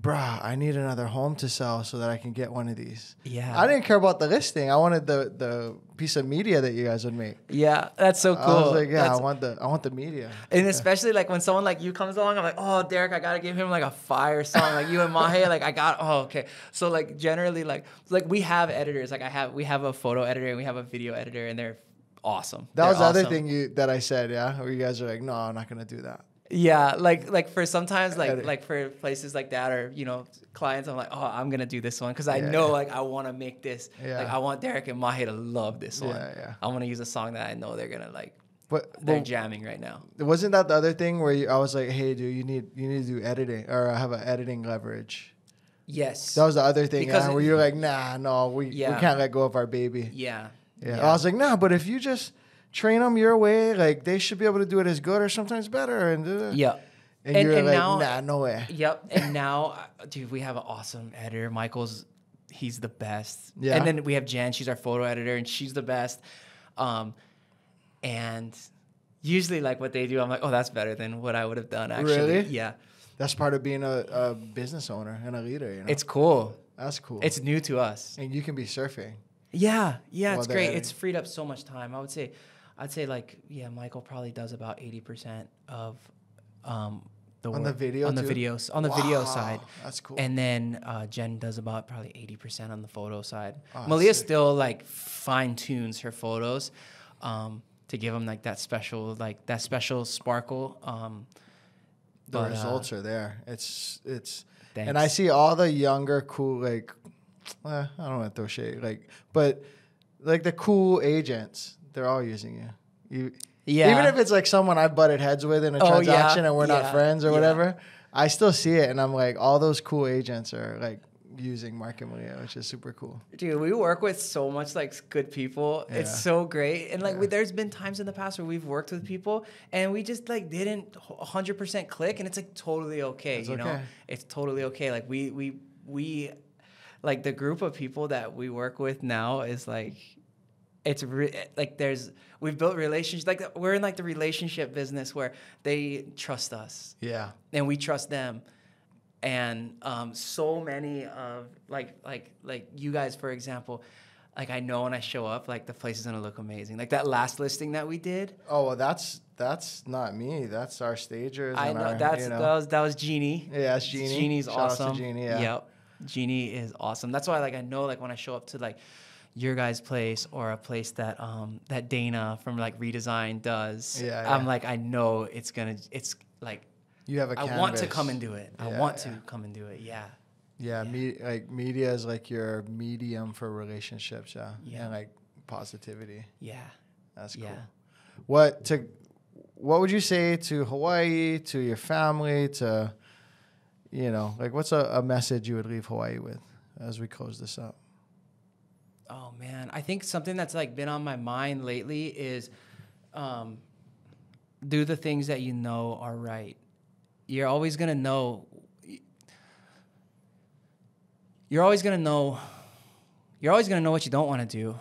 bruh, I need another home to sell so that I can get one of these. Yeah. I didn't care about the listing. I wanted the the piece of media that you guys would make. Yeah, that's so cool. I was like, yeah, that's... I want the I want the media. And yeah. especially like when someone like you comes along, I'm like, oh, Derek, I gotta give him like a fire song, like you and Mahe, like I got, oh, okay. So like generally like like we have editors, like I have we have a photo editor and we have a video editor, and they're awesome. That they're was the awesome. Other thing you that I said, yeah, where you guys are like, no, I'm not gonna do that. Yeah, like like for sometimes like like for places like that, or you know, clients, I'm like, oh, I'm gonna do this one because I yeah, know yeah. like I want to make this yeah. like I want Derek and Mahe to love this one. Yeah, yeah. I want to use a song that I know they're gonna like. But they're well, jamming right now. Wasn't that the other thing where you, I was like, hey, dude, you need you need to do editing or have an editing leverage. Yes, that was the other thing yeah, it, where you're like, nah, no, we yeah. we can't let go of our baby. Yeah, yeah. yeah. I was like, nah, but if you just train them your way, like they should be able to do it as good or sometimes better. And uh, yeah, and, and you're and like, now, nah, no way. Yep. And now, dude, we have an awesome editor. Michael's, he's the best. Yeah. And then we have Jan. She's our photo editor, and she's the best. Um, and usually, like what they do, I'm like, oh, that's better than what I would have done. Actually, really? Yeah. That's part of being a, a business owner and a leader. You know, it's cool. That's cool. It's new to us. And you can be surfing. Yeah, yeah, it's great. Editing. It's freed up so much time. I would say. I'd say like, yeah, Michael probably does about eighty percent of um, the on work. The video on the too? videos on the wow, video side. That's cool. And then uh, Jen does about probably eighty percent on the photo side. Oh, Malia sick. Still like fine tunes her photos um, to give them like that special like that special sparkle. Um, the but, results uh, are there. It's it's thanks. And I see all the younger cool like eh, I don't want to throw shade like but like the cool agents. They're all using you. You yeah. Even if it's like someone I butted heads with in a oh, transaction yeah. and we're yeah. not friends or yeah. whatever, I still see it. And I'm like, all those cool agents are like using Mark and Malia, which is super cool. Dude, we work with so much like good people. Yeah. It's so great. And like yeah. we, there's been times in the past where we've worked with people and we just like didn't one hundred percent click. And it's like totally okay. That's you okay. know, it's totally okay. Like we, we, we, like the group of people that we work with now is like, it's re like there's we've built relationships like we're in like the relationship business where they trust us yeah and we trust them and um so many of like like like you guys for example like I know when I show up like the place is gonna look amazing like that last listing that we did oh well that's that's not me that's our stagers I know our, that's you know. that was that was Jeannie yeah that's Jeannie Jeannie's Shout awesome out to Jeannie, yeah yep. Jeannie is awesome that's why like I know like when I show up to like your guys' place or a place that um that Dana from like Redesign does. Yeah, yeah. I'm like I know it's gonna it's like you have a I canvas. Want to come and do it. Yeah, I want yeah. to come and do it. Yeah. Yeah, yeah. Me like media is like your medium for relationships, yeah. yeah. And like positivity. Yeah. That's cool. Yeah. What to what would you say to Hawaii, to your family, to you know, like what's a, a message you would leave Hawaii with as we close this up? Oh man, I think something that's like been on my mind lately is um, do the things that you know are right you're always gonna know. You're always gonna know. You're always gonna know what you don't want to do,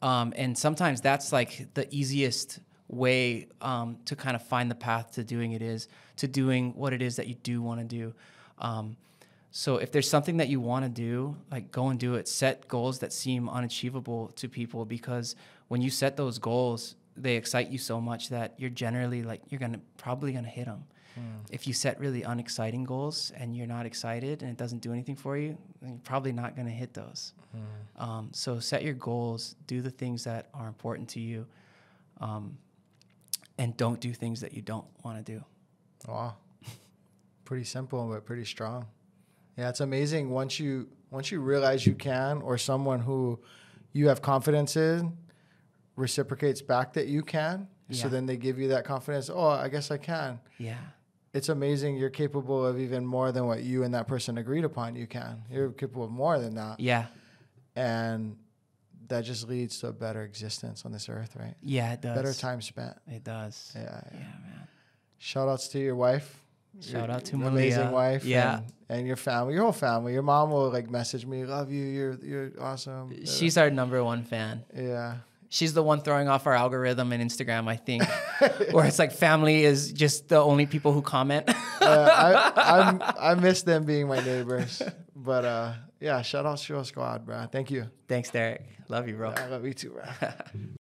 um, and sometimes that's like the easiest way um, to kind of find the path to doing it is to doing what it is that you do want to do. Um, so if there's something that you want to do, like go and do it. Set goals that seem unachievable to people, because when you set those goals, they excite you so much that you're generally like you're gonna probably gonna hit them. Mm. If you set really unexciting goals and you're not excited and it doesn't do anything for you, then you're probably not gonna hit those. Mm. Um, so set your goals, do the things that are important to you, um, and don't do things that you don't want to do. Wow, pretty simple but pretty strong. Yeah, it's amazing once you once you realize you can, or someone who you have confidence in reciprocates back that you can. Yeah. So then they give you that confidence. Oh, I guess I can. Yeah. It's amazing. You're capable of even more than what you and that person agreed upon. You can. You're capable of more than that. Yeah. And that just leads to a better existence on this earth, right? Yeah, it does. Better time spent. It does. Yeah. Yeah, yeah man. Shout outs to your wife. Shout your out to Malia. Amazing wife. Yeah. And, and your family, your whole family. Your mom will like message me, love you. You're, you're awesome. She's our number one fan. Yeah. She's the one throwing off our algorithm in Instagram, I think, where it's like family is just the only people who comment. uh, I, I I miss them being my neighbors. But, uh, yeah, shout out to your squad, bro. Thank you. Thanks, Derek. Love you, bro. Yeah, I love you too, bro.